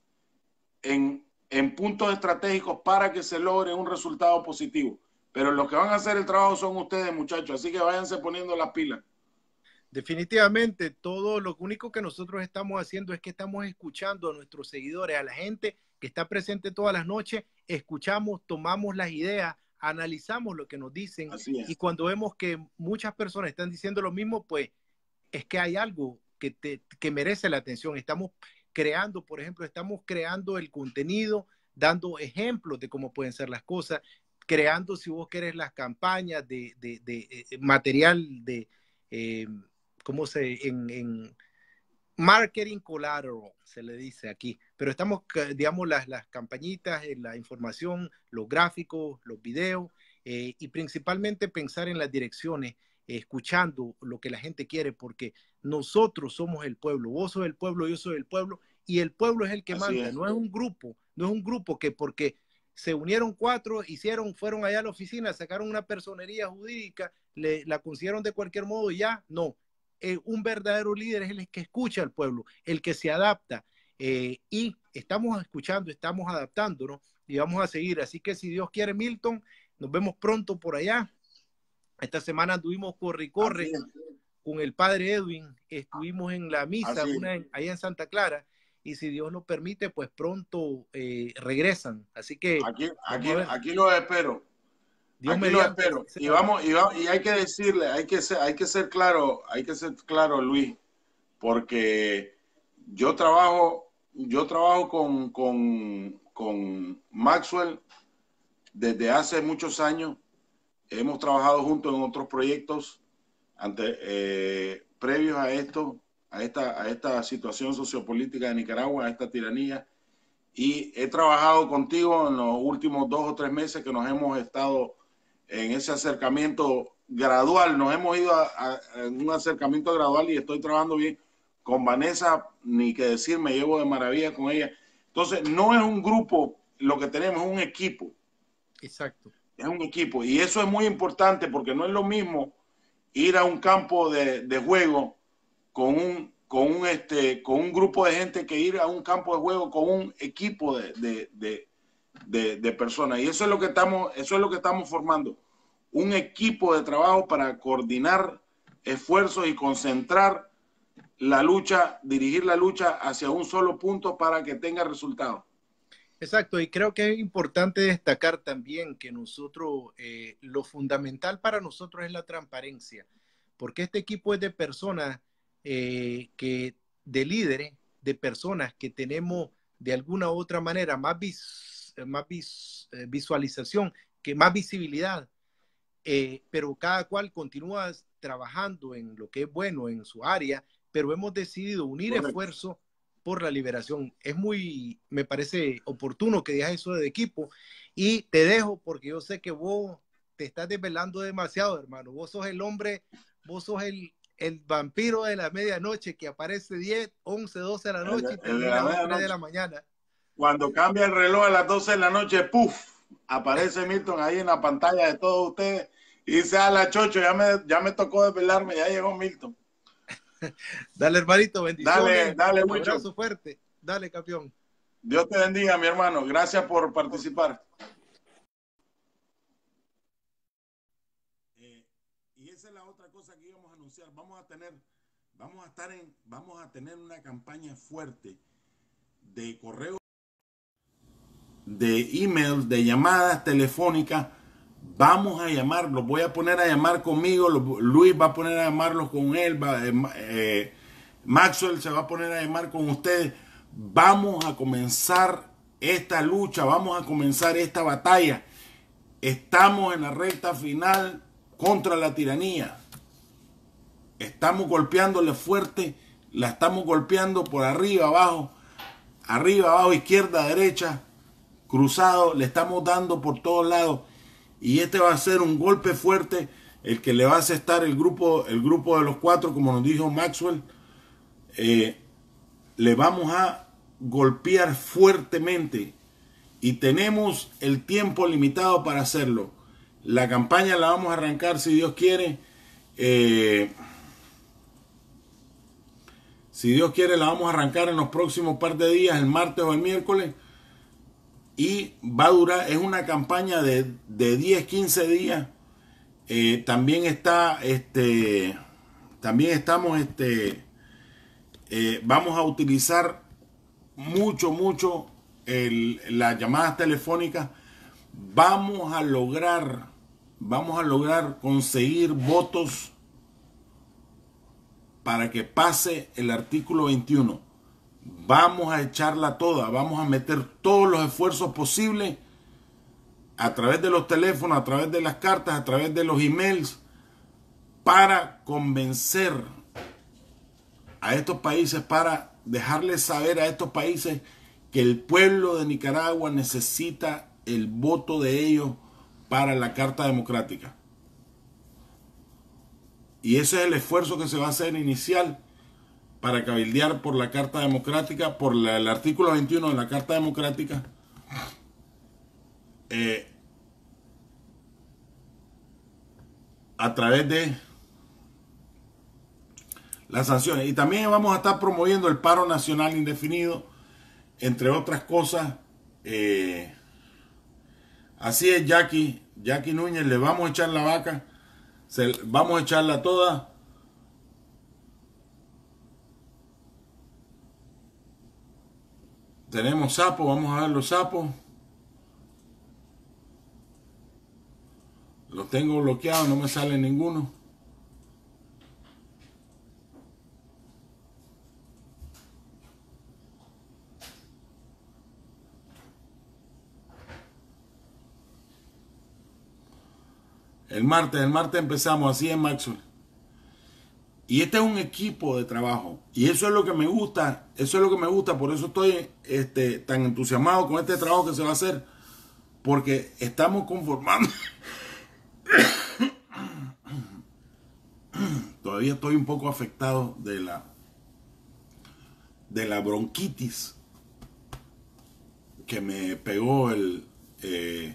en, en puntos estratégicos para que se logre un resultado positivo. Pero los que van a hacer el trabajo son ustedes, muchachos, así que váyanse poniendo las pilas. Definitivamente, todo lo único que nosotros estamos haciendo es que estamos escuchando a nuestros seguidores, a la gente que está presente todas las noches, escuchamos, tomamos las ideas, analizamos lo que nos dicen y cuando vemos que muchas personas están diciendo lo mismo, pues es que hay algo que, te, que merece la atención. Estamos creando, por ejemplo, estamos creando el contenido, dando ejemplos de cómo pueden ser las cosas, creando, si vos querés, las campañas de, de, de, de material de, eh, ¿cómo se? En, en marketing collateral, se le dice aquí, pero estamos, digamos, las, las campañitas, la información, los gráficos, los videos, eh, y principalmente pensar en las direcciones, eh, escuchando lo que la gente quiere, porque nosotros somos el pueblo, vos sos el pueblo, yo soy el pueblo, y el pueblo es el que manda, no es un grupo, no es un grupo que porque se unieron cuatro, hicieron, fueron allá a la oficina, sacaron una personería jurídica, le, la consiguieron de cualquier modo y ya, no. Eh, un verdadero líder es el que escucha al pueblo, el que se adapta, eh, y estamos escuchando, estamos adaptándonos y vamos a seguir, así que si Dios quiere, Milton, nos vemos pronto por allá. Esta semana anduvimos corre y corre con el padre Edwin, estuvimos en la misa una, allá en Santa Clara, y si Dios lo permite, pues pronto eh, regresan, así que aquí, aquí, aquí los espero. Dios me lo espero. Y vamos, y vamos, y hay que decirle, hay que ser, hay que ser claro, hay que ser claro, Luis, porque yo trabajo, yo trabajo con, con, con Maxwell desde hace muchos años. Hemos trabajado juntos en otros proyectos ante, eh, previos a esto, a esta, a esta situación sociopolítica de Nicaragua, a esta tiranía. Y he trabajado contigo en los últimos dos o tres meses que nos hemos estado en ese acercamiento gradual, nos hemos ido a, a un acercamiento gradual y estoy trabajando bien con Vanessa, ni que decir, me llevo de maravilla con ella. Entonces, no es un grupo lo que tenemos, es un equipo. Exacto. Es un equipo y eso es muy importante porque no es lo mismo ir a un campo de, de juego con un, con un, este, con un grupo de gente que ir a un campo de juego con un equipo de, de, de De, de personas, y eso es lo que estamos eso es lo que estamos formando, un equipo de trabajo para coordinar esfuerzos y concentrar la lucha, dirigir la lucha hacia un solo punto para que tenga resultados. Exacto, y creo que es importante destacar también que nosotros, eh, lo fundamental para nosotros es la transparencia, porque este equipo es de personas, eh, que de líderes, de personas que tenemos de alguna u otra manera más visión, más vis, eh, visualización, que más visibilidad, eh, pero cada cual continúa trabajando en lo que es bueno en su área, pero hemos decidido unir esfuerzos por la liberación. Es muy, me parece oportuno que digas eso de equipo, y te dejo porque yo sé que vos te estás desvelando demasiado, hermano, vos sos el hombre, vos sos el, el vampiro de la medianoche que aparece diez, once, doce de la noche y termina a las tres de la mañana. Cuando cambia el reloj a las doce de la noche, ¡puf! Aparece Milton ahí en la pantalla de todos ustedes y dice, a la chocho, ya me, ya me tocó desvelarme, ya llegó Milton. Dale, hermanito, bendiciones. Dale, dale, un mucho. Abrazo fuerte. Dale, campeón. Dios te bendiga, mi hermano. Gracias por participar. Eh, y esa es la otra cosa que íbamos a anunciar. Vamos a tener, vamos a estar en, vamos a tener una campaña fuerte de correo. de emails, de llamadas telefónicas. Vamos a llamarlos, voy a poner a llamar conmigo, Luis va a poner a llamarlos con él, va, eh, Maxwell se va a poner a llamar con ustedes. Vamos a comenzar esta lucha, vamos a comenzar esta batalla. Estamos en la recta final contra la tiranía. Estamos golpeándole fuerte, la estamos golpeando por arriba, abajo, arriba, abajo, izquierda, derecha, cruzado, le estamos dando por todos lados. Y este va a ser un golpe fuerte, el que le va a asestar el grupo, el grupo de los cuatro, como nos dijo Maxwell. Eh, le vamos a golpear fuertemente y tenemos el tiempo limitado para hacerlo. La campaña la vamos a arrancar, si Dios quiere. Eh, si Dios quiere, la vamos a arrancar en los próximos par de días, el martes o el miércoles. Y va a durar, es una campaña de, de diez, quince días. Eh, también está, este, también estamos, este, eh, vamos a utilizar mucho, mucho el, las llamadas telefónicas. Vamos a lograr, vamos a lograr conseguir votos para que pase el artículo veintiuno. Vamos a echarla toda, vamos a meter todos los esfuerzos posibles a través de los teléfonos, a través de las cartas, a través de los emails, para convencer a estos países, para dejarles saber a estos países que el pueblo de Nicaragua necesita el voto de ellos para la Carta Democrática. Y ese es el esfuerzo que se va a hacer inicial para cabildear por la Carta Democrática, por la, el artículo veintiuno de la Carta Democrática. Eh, a través de las sanciones. Y también vamos a estar promoviendo el paro nacional indefinido, entre otras cosas. Eh, así es, Jackie, Jackie Núñez, le vamos a echar la vaca, se, vamos a echarla toda. Tenemos sapos, vamos a ver los sapos. Los tengo bloqueados, no me sale ninguno. El martes, el martes empezamos, así es, Maxwell. Y este es un equipo de trabajo. Y eso es lo que me gusta. Eso es lo que me gusta. Por eso estoy este, tan entusiasmado con este trabajo que se va a hacer. Porque estamos conformando. Todavía estoy un poco afectado de la, de la bronquitis que me pegó el, eh,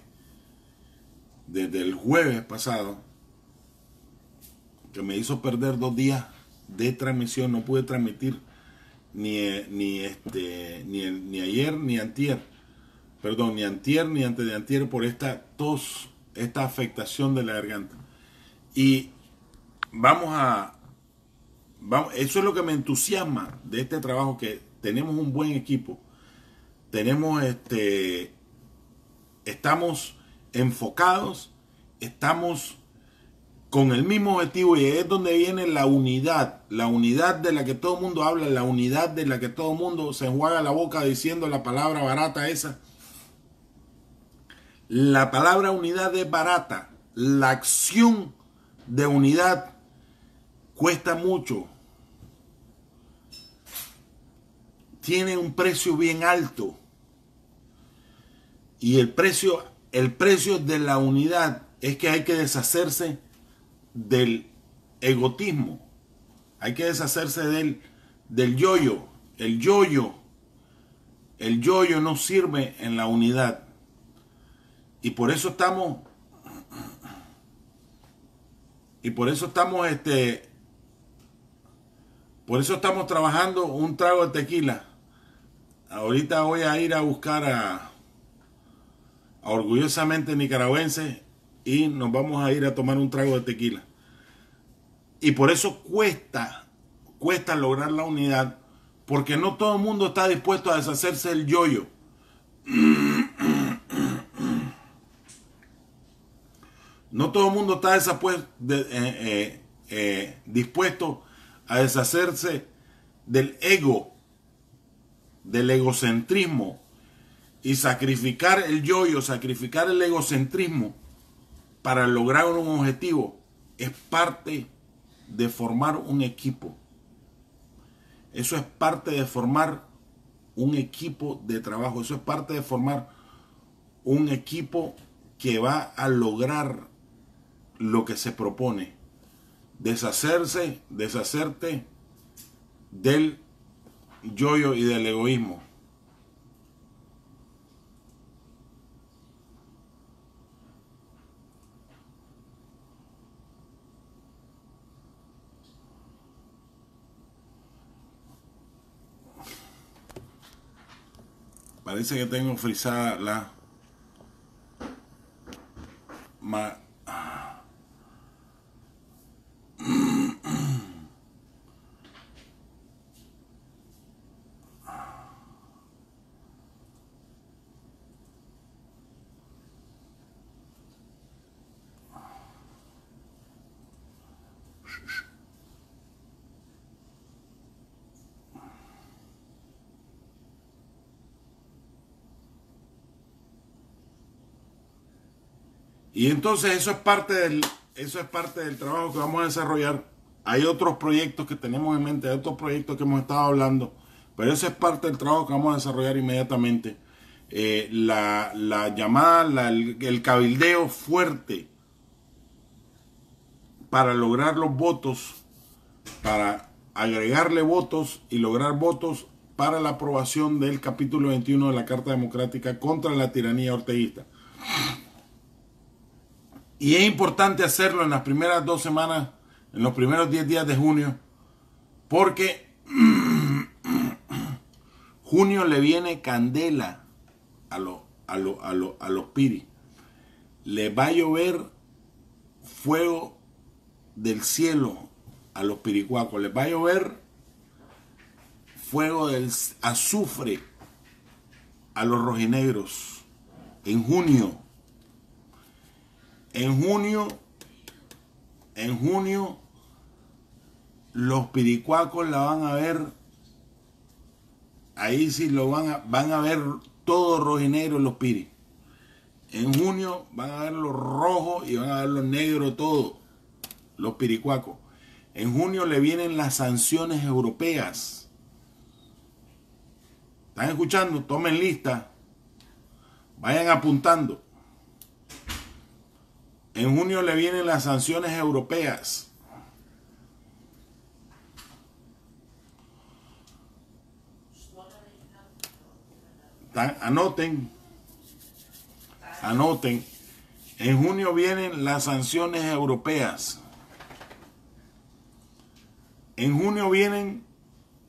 desde el jueves pasado, que me hizo perder dos días de transmisión. No pude transmitir ni, ni, este, ni, ni ayer ni antier, perdón, ni antier ni antes de antier, por esta tos, esta afectación de la garganta. Y vamos a, vamos, eso es lo que me entusiasma de este trabajo, que tenemos un buen equipo, tenemos este, estamos enfocados, estamos con el mismo objetivo, y es donde viene la unidad, la unidad de la que todo el mundo habla, la unidad de la que todo el mundo se enjuaga la boca diciendo la palabra barata esa. La palabra unidad es barata, la acción de unidad cuesta mucho, tiene un precio bien alto, y el precio, el precio de la unidad es que hay que deshacerse del egotismo, hay que deshacerse del, del yoyo. El yoyo, el yoyo no sirve en la unidad, y por eso estamos, y por eso estamos este por eso estamos trabajando un trago de tequila. Ahorita voy a ir a buscar a, a Orgullosamente Nicaragüense, y nos vamos a ir a tomar un trago de tequila. Y por eso cuesta, cuesta lograr la unidad, porque no todo el mundo está dispuesto a deshacerse del yoyo. No todo el mundo está de, eh, eh, eh, dispuesto a deshacerse del ego, del egocentrismo, y sacrificar el yo-yo, sacrificar el egocentrismo para lograr un objetivo. Es parte de formar un equipo. Eso es parte de formar un equipo de trabajo. Eso es parte de formar un equipo que va a lograr lo que se propone. Deshacerse, deshacerte del yo-yo y del egoísmo. Parece que tengo frisada la Ma... Y entonces eso es parte del, eso es parte del trabajo que vamos a desarrollar. Hay otros proyectos que tenemos en mente, hay otros proyectos que hemos estado hablando, pero eso es parte del trabajo que vamos a desarrollar inmediatamente. Eh, la, la llamada, la, el, el cabildeo fuerte para lograr los votos, para agregarle votos y lograr votos para la aprobación del capítulo veintiuno de la Carta Democrática contra la tiranía orteguista. Y es importante hacerlo en las primeras dos semanas, en los primeros diez días de junio, porque junio le viene candela a, lo, a, lo, a, lo, a los piris. Le va a llover fuego del cielo a los piricuacos. Les va a llover fuego del azufre a los rojinegros en junio. En junio, en junio, los piricuacos la van a ver, ahí sí lo van a, van a ver todos rojinegros los piris. En junio van a ver los rojos y van a ver los negros todos, los piricuacos. En junio le vienen las sanciones europeas. ¿Están escuchando? Tomen lista, vayan apuntando. En junio le vienen las sanciones europeas. Anoten. Anoten. En junio vienen las sanciones europeas. En junio vienen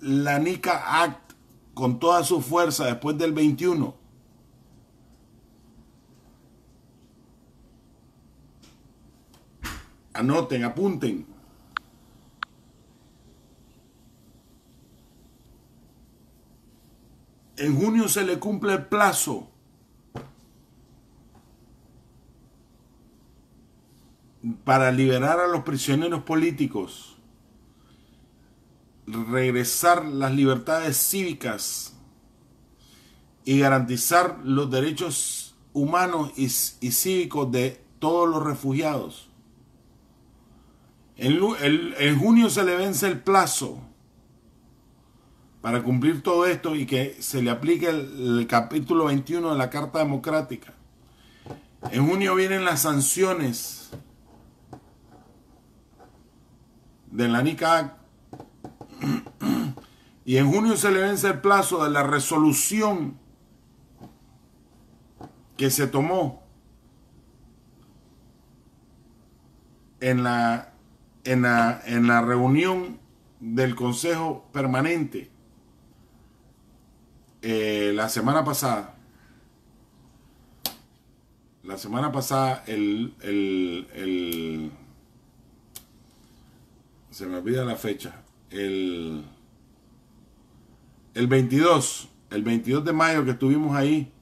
la NICA Act con toda su fuerza después del veintiuno. Anoten, apunten. En junio se le cumple el plazo para liberar a los prisioneros políticos, regresar las libertades cívicas y garantizar los derechos humanos y, y cívicos de todos los refugiados. En, el, en junio se le vence el plazo para cumplir todo esto y que se le aplique el, el capítulo veintiuno de la Carta Democrática. En junio vienen las sanciones de la NICA Act. Y en junio se le vence el plazo de la resolución que se tomó en la... En la, en la reunión del Consejo Permanente eh, la semana pasada la semana pasada el, el, el se me olvida la fecha el, el veintidós de mayo que estuvimos ahí,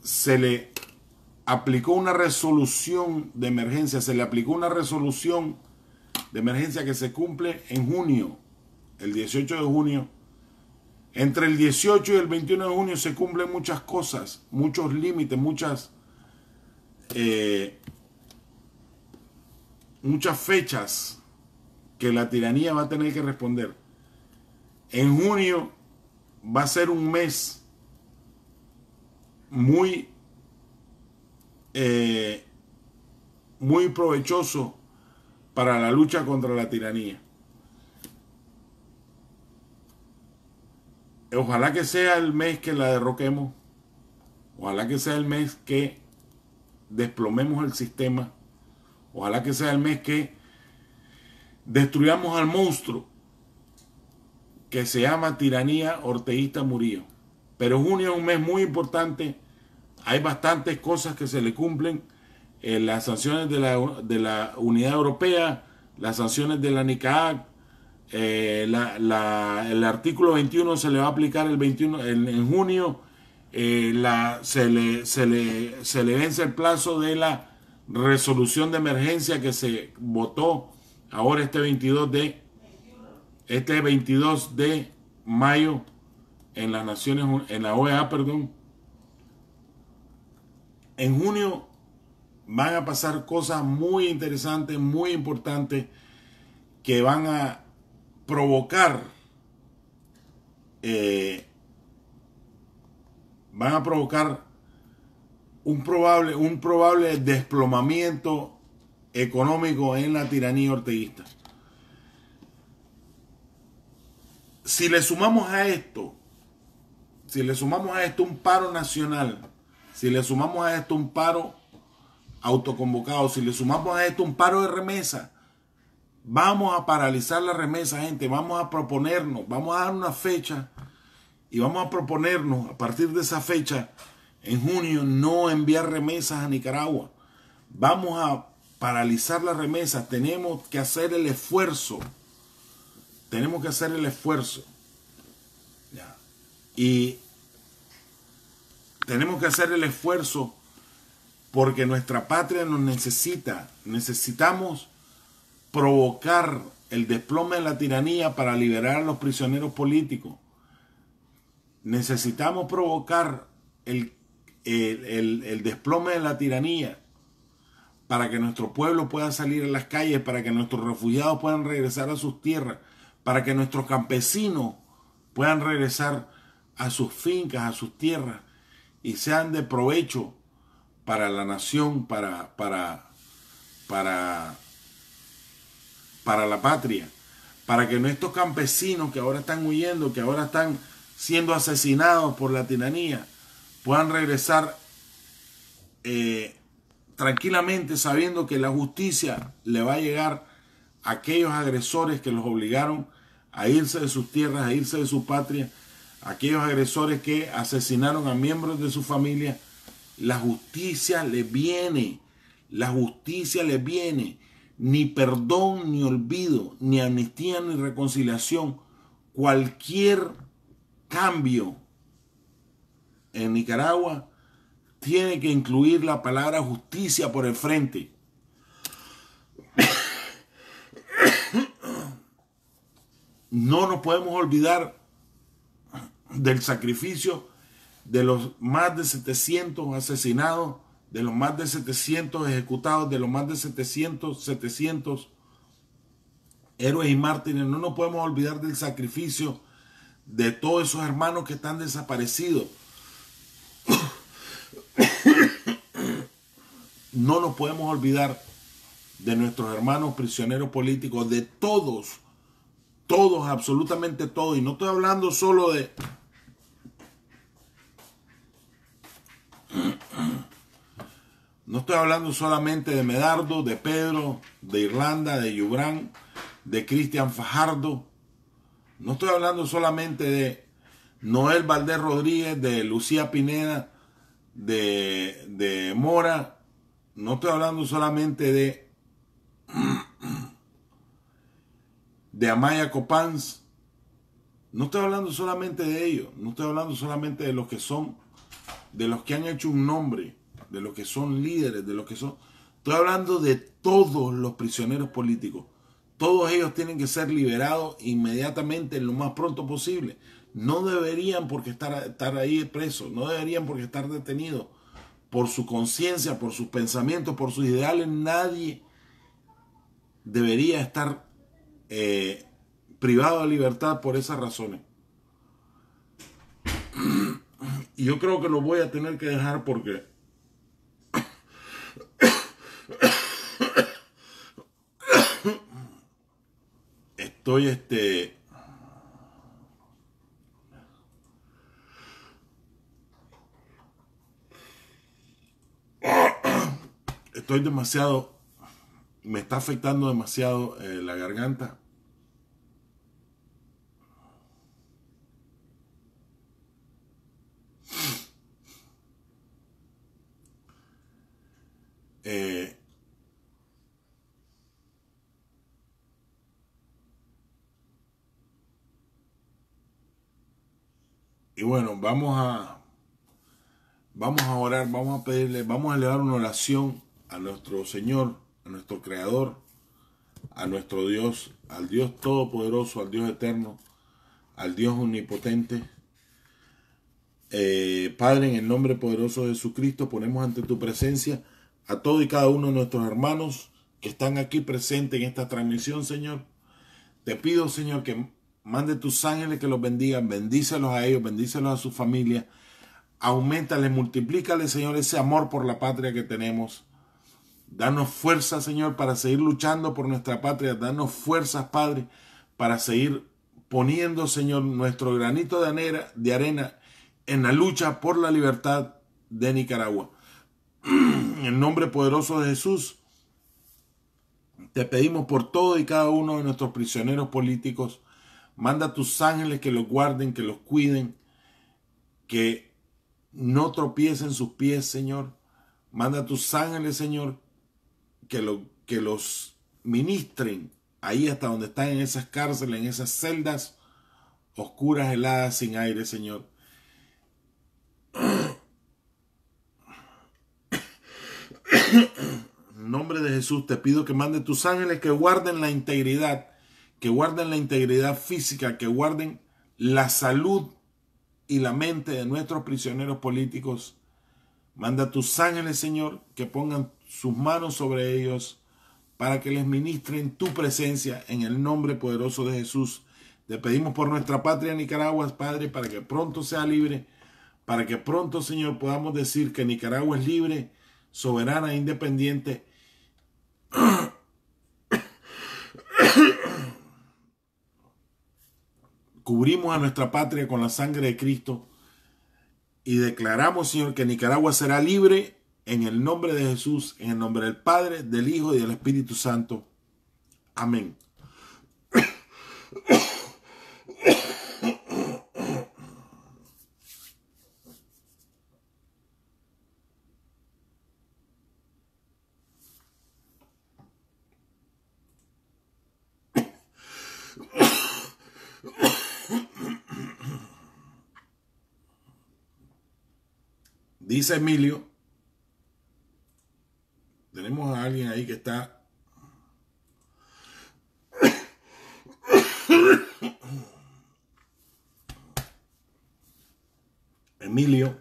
se le aplicó una resolución de emergencia, se le aplicó una resolución de emergencia que se cumple en junio, el dieciocho de junio. Entre el dieciocho y el veintiuno de junio se cumplen muchas cosas, muchos límites, muchas, eh, muchas fechas que la tiranía va a tener que responder. En junio va a ser un mes muy, eh, muy provechoso para la lucha contra la tiranía. Ojalá que sea el mes que la derroquemos, ojalá que sea el mes que desplomemos el sistema, ojalá que sea el mes que destruyamos al monstruo que se llama tiranía orteguista Murillo. Pero junio es un mes muy importante, hay bastantes cosas que se le cumplen, eh, las sanciones de la, de la Unidad Europea, las sanciones de la NICA Act. Eh, la, la, el artículo veintiuno se le va a aplicar el veintiuno en, en junio. Eh, la, se, le, se, le, se le vence el plazo de la resolución de emergencia que se votó ahora este veintidós de mayo en las Naciones en la O E A, perdón. En junio van a pasar cosas muy interesantes, muy importantes que van a provocar, eh, van a provocar un probable, un probable desplomamiento económico en la tiranía orteguista. Si le sumamos a esto, si le sumamos a esto un paro nacional, si le sumamos a esto un paro autoconvocado, si le sumamos a esto un paro de remesa, vamos a paralizar la remesa, gente. Vamos a proponernos, vamos a dar una fecha y vamos a proponernos a partir de esa fecha en junio no enviar remesas a Nicaragua. Vamos a paralizar las remesas. Tenemos que hacer el esfuerzo. Tenemos que hacer el esfuerzo. Ya. Y tenemos que hacer el esfuerzo porque nuestra patria nos necesita. Necesitamos provocar el desplome de la tiranía para liberar a los prisioneros políticos. Necesitamos provocar el, el, el, el desplome de la tiranía para que nuestro pueblo pueda salir a las calles, para que nuestros refugiados puedan regresar a sus tierras, para que nuestros campesinos puedan regresar a sus fincas, a sus tierras y sean de provecho para la nación, para para para para la patria, para que nuestros campesinos que ahora están huyendo, que ahora están siendo asesinados por la tiranía, puedan regresar eh, tranquilamente sabiendo que la justicia le va a llegar a aquellos agresores que los obligaron a irse de sus tierras, a irse de su patria, a aquellos agresores que asesinaron a miembros de su familia. La justicia le viene, la justicia le viene. Ni perdón, ni olvido, ni amnistía, ni reconciliación. Cualquier cambio en Nicaragua tiene que incluir la palabra justicia por el frente. No nos podemos olvidar del sacrificio de los más de setecientos asesinados, de los más de setecientos ejecutados, de los más de setecientos héroes y mártires. No nos podemos olvidar del sacrificio de todos esos hermanos que están desaparecidos. No nos podemos olvidar de nuestros hermanos prisioneros políticos, de todos, todos, absolutamente todos. Y no estoy hablando solo de... No estoy hablando solamente de Medardo, de Pedro, de Irlanda, de Yubrán, de Cristian Fajardo. No estoy hablando solamente de Noel Valdés Rodríguez, de Lucía Pineda, de, de Mora. No estoy hablando solamente de, de Amaya Copans. No estoy hablando solamente de ellos. No estoy hablando solamente de los que son, de los que han hecho un nombre. de los que son líderes, de los que son... Estoy hablando de todos los prisioneros políticos. Todos ellos tienen que ser liberados inmediatamente, lo más pronto posible. No deberían porque estar, estar ahí presos, no deberían porque estar detenidos. Por su conciencia, por sus pensamientos, por sus ideales, nadie debería estar eh, privado de libertad por esas razones. Y yo creo que lo voy a tener que dejar porque estoy este... Estoy demasiado, me está afectando demasiado eh, la garganta. Eh, y bueno, vamos a, vamos a orar, vamos a pedirle, vamos a elevar una oración a nuestro Señor, a nuestro Creador, a nuestro Dios, al Dios Todopoderoso, al Dios Eterno, al Dios Omnipotente. Eh, Padre, en el nombre poderoso de Jesucristo, ponemos ante tu presencia a todo y cada uno de nuestros hermanos que están aquí presentes en esta transmisión, Señor. Te pido, Señor, que mande tus ángeles que los bendigan, bendícelos a ellos, bendícelos a su familia, aumentale, multiplícale, Señor, ese amor por la patria que tenemos. Danos fuerza, Señor, para seguir luchando por nuestra patria. Danos fuerzas, Padre, para seguir poniendo, Señor, nuestro granito de arena en la lucha por la libertad de Nicaragua. En el nombre poderoso de Jesús, te pedimos por todo y cada uno de nuestros prisioneros políticos. Manda a tus ángeles que los guarden, que los cuiden, que no tropiecen sus pies, Señor. Manda a tus ángeles, Señor, que, lo, que los ministren ahí hasta donde están, en esas cárceles, en esas celdas oscuras, heladas, sin aire, Señor. En nombre de Jesús te pido que mande tus ángeles que guarden la integridad, que guarden la integridad física, que guarden la salud y la mente de nuestros prisioneros políticos. Manda a tus ángeles, Señor, que pongan sus manos sobre ellos para que les ministren tu presencia en el nombre poderoso de Jesús. Te pedimos por nuestra patria Nicaragua, Padre, para que pronto sea libre, para que pronto, Señor, podamos decir que Nicaragua es libre, soberana e independiente. Cubrimos a nuestra patria con la sangre de Cristo y declaramos, Señor, que Nicaragua será libre en el nombre de Jesús, en el nombre del Padre, del Hijo y del Espíritu Santo. Amén. Dice Emilio, tenemos a alguien ahí que está Emilio,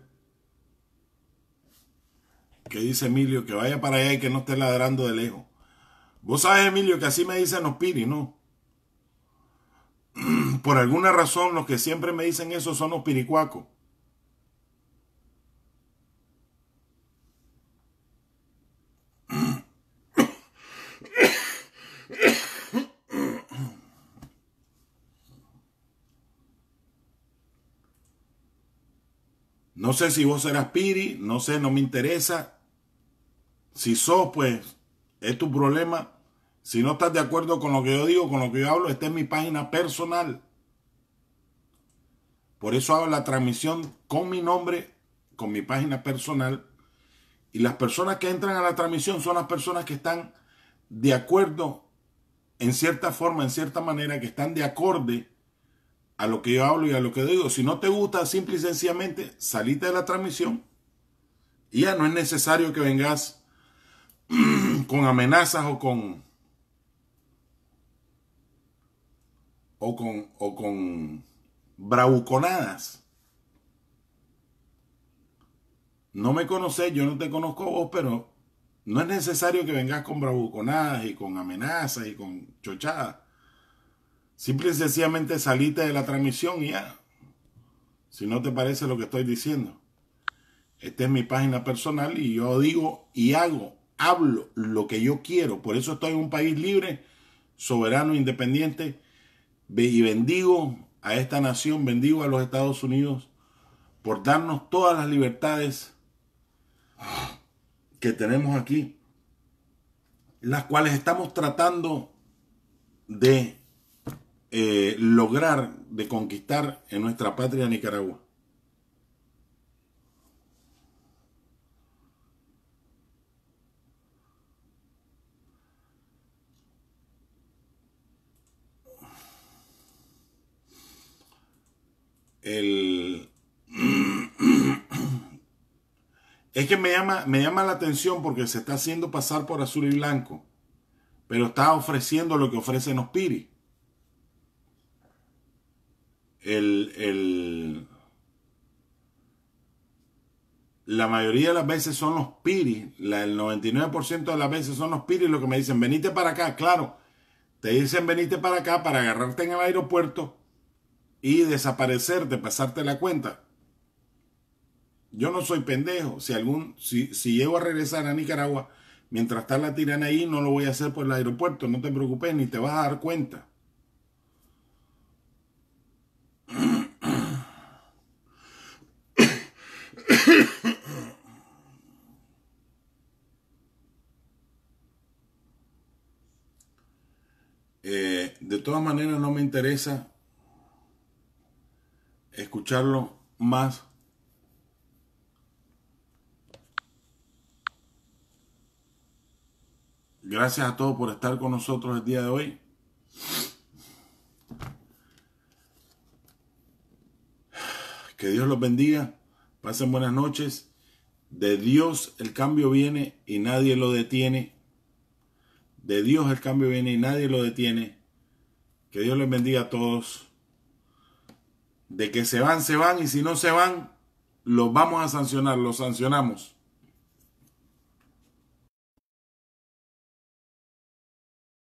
que dice Emilio que vaya para allá y que no esté ladrando de lejos. Vos sabes, Emilio, que así me dicen los piris, ¿no? Por alguna razón los que siempre me dicen eso son los piricuacos. No sé si vos serás piri, no sé, no me interesa. Si sos, pues, es tu problema. Si no estás de acuerdo con lo que yo digo, con lo que yo hablo, esta es mi página personal. Por eso hago la transmisión con mi nombre, con mi página personal. Y las personas que entran a la transmisión son las personas que están de acuerdo, en cierta forma, en cierta manera, que están de acorde a lo que yo hablo y a lo que digo. Si no te gusta, simple y sencillamente, salite de la transmisión Ya no es necesario que vengas con amenazas o con o con o con bravuconadas. No me conocés, yo no te conozco a vos, pero no es necesario que vengas con bravuconadas y con amenazas y con chochadas. Simple y sencillamente salite de la transmisión y ya. Si no te parece lo que estoy diciendo. Esta es mi página personal y yo digo y hago, hablo lo que yo quiero. Por eso estoy en un país libre, soberano, independiente. Y bendigo a esta nación, bendigo a los Estados Unidos por darnos todas las libertades que tenemos aquí, las cuales estamos tratando de eh, lograr, de conquistar en nuestra patria Nicaragua. El... Es que me llama, me llama la atención porque se está haciendo pasar por azul y blanco, pero está ofreciendo lo que ofrecen los piri. El, el, la mayoría de las veces son los piri, la, el noventa y nueve por ciento de las veces son los piri los que me dicen venite para acá. Claro, te dicen venite para acá para agarrarte en el aeropuerto y desaparecerte, pasarte la cuenta. Yo no soy pendejo. Si algún, si, si llego a regresar a Nicaragua, mientras está la tirana ahí, no lo voy a hacer por el aeropuerto. No te preocupes, ni te vas a dar cuenta. Eh, de todas maneras, no me interesa escucharlo más. Gracias a todos por estar con nosotros el día de hoy. Que Dios los bendiga. Pasen buenas noches. De Dios el cambio viene y nadie lo detiene. De Dios el cambio viene y nadie lo detiene. Que Dios les bendiga a todos. De que se van, se van. Y si no se van, los vamos a sancionar. Los sancionamos.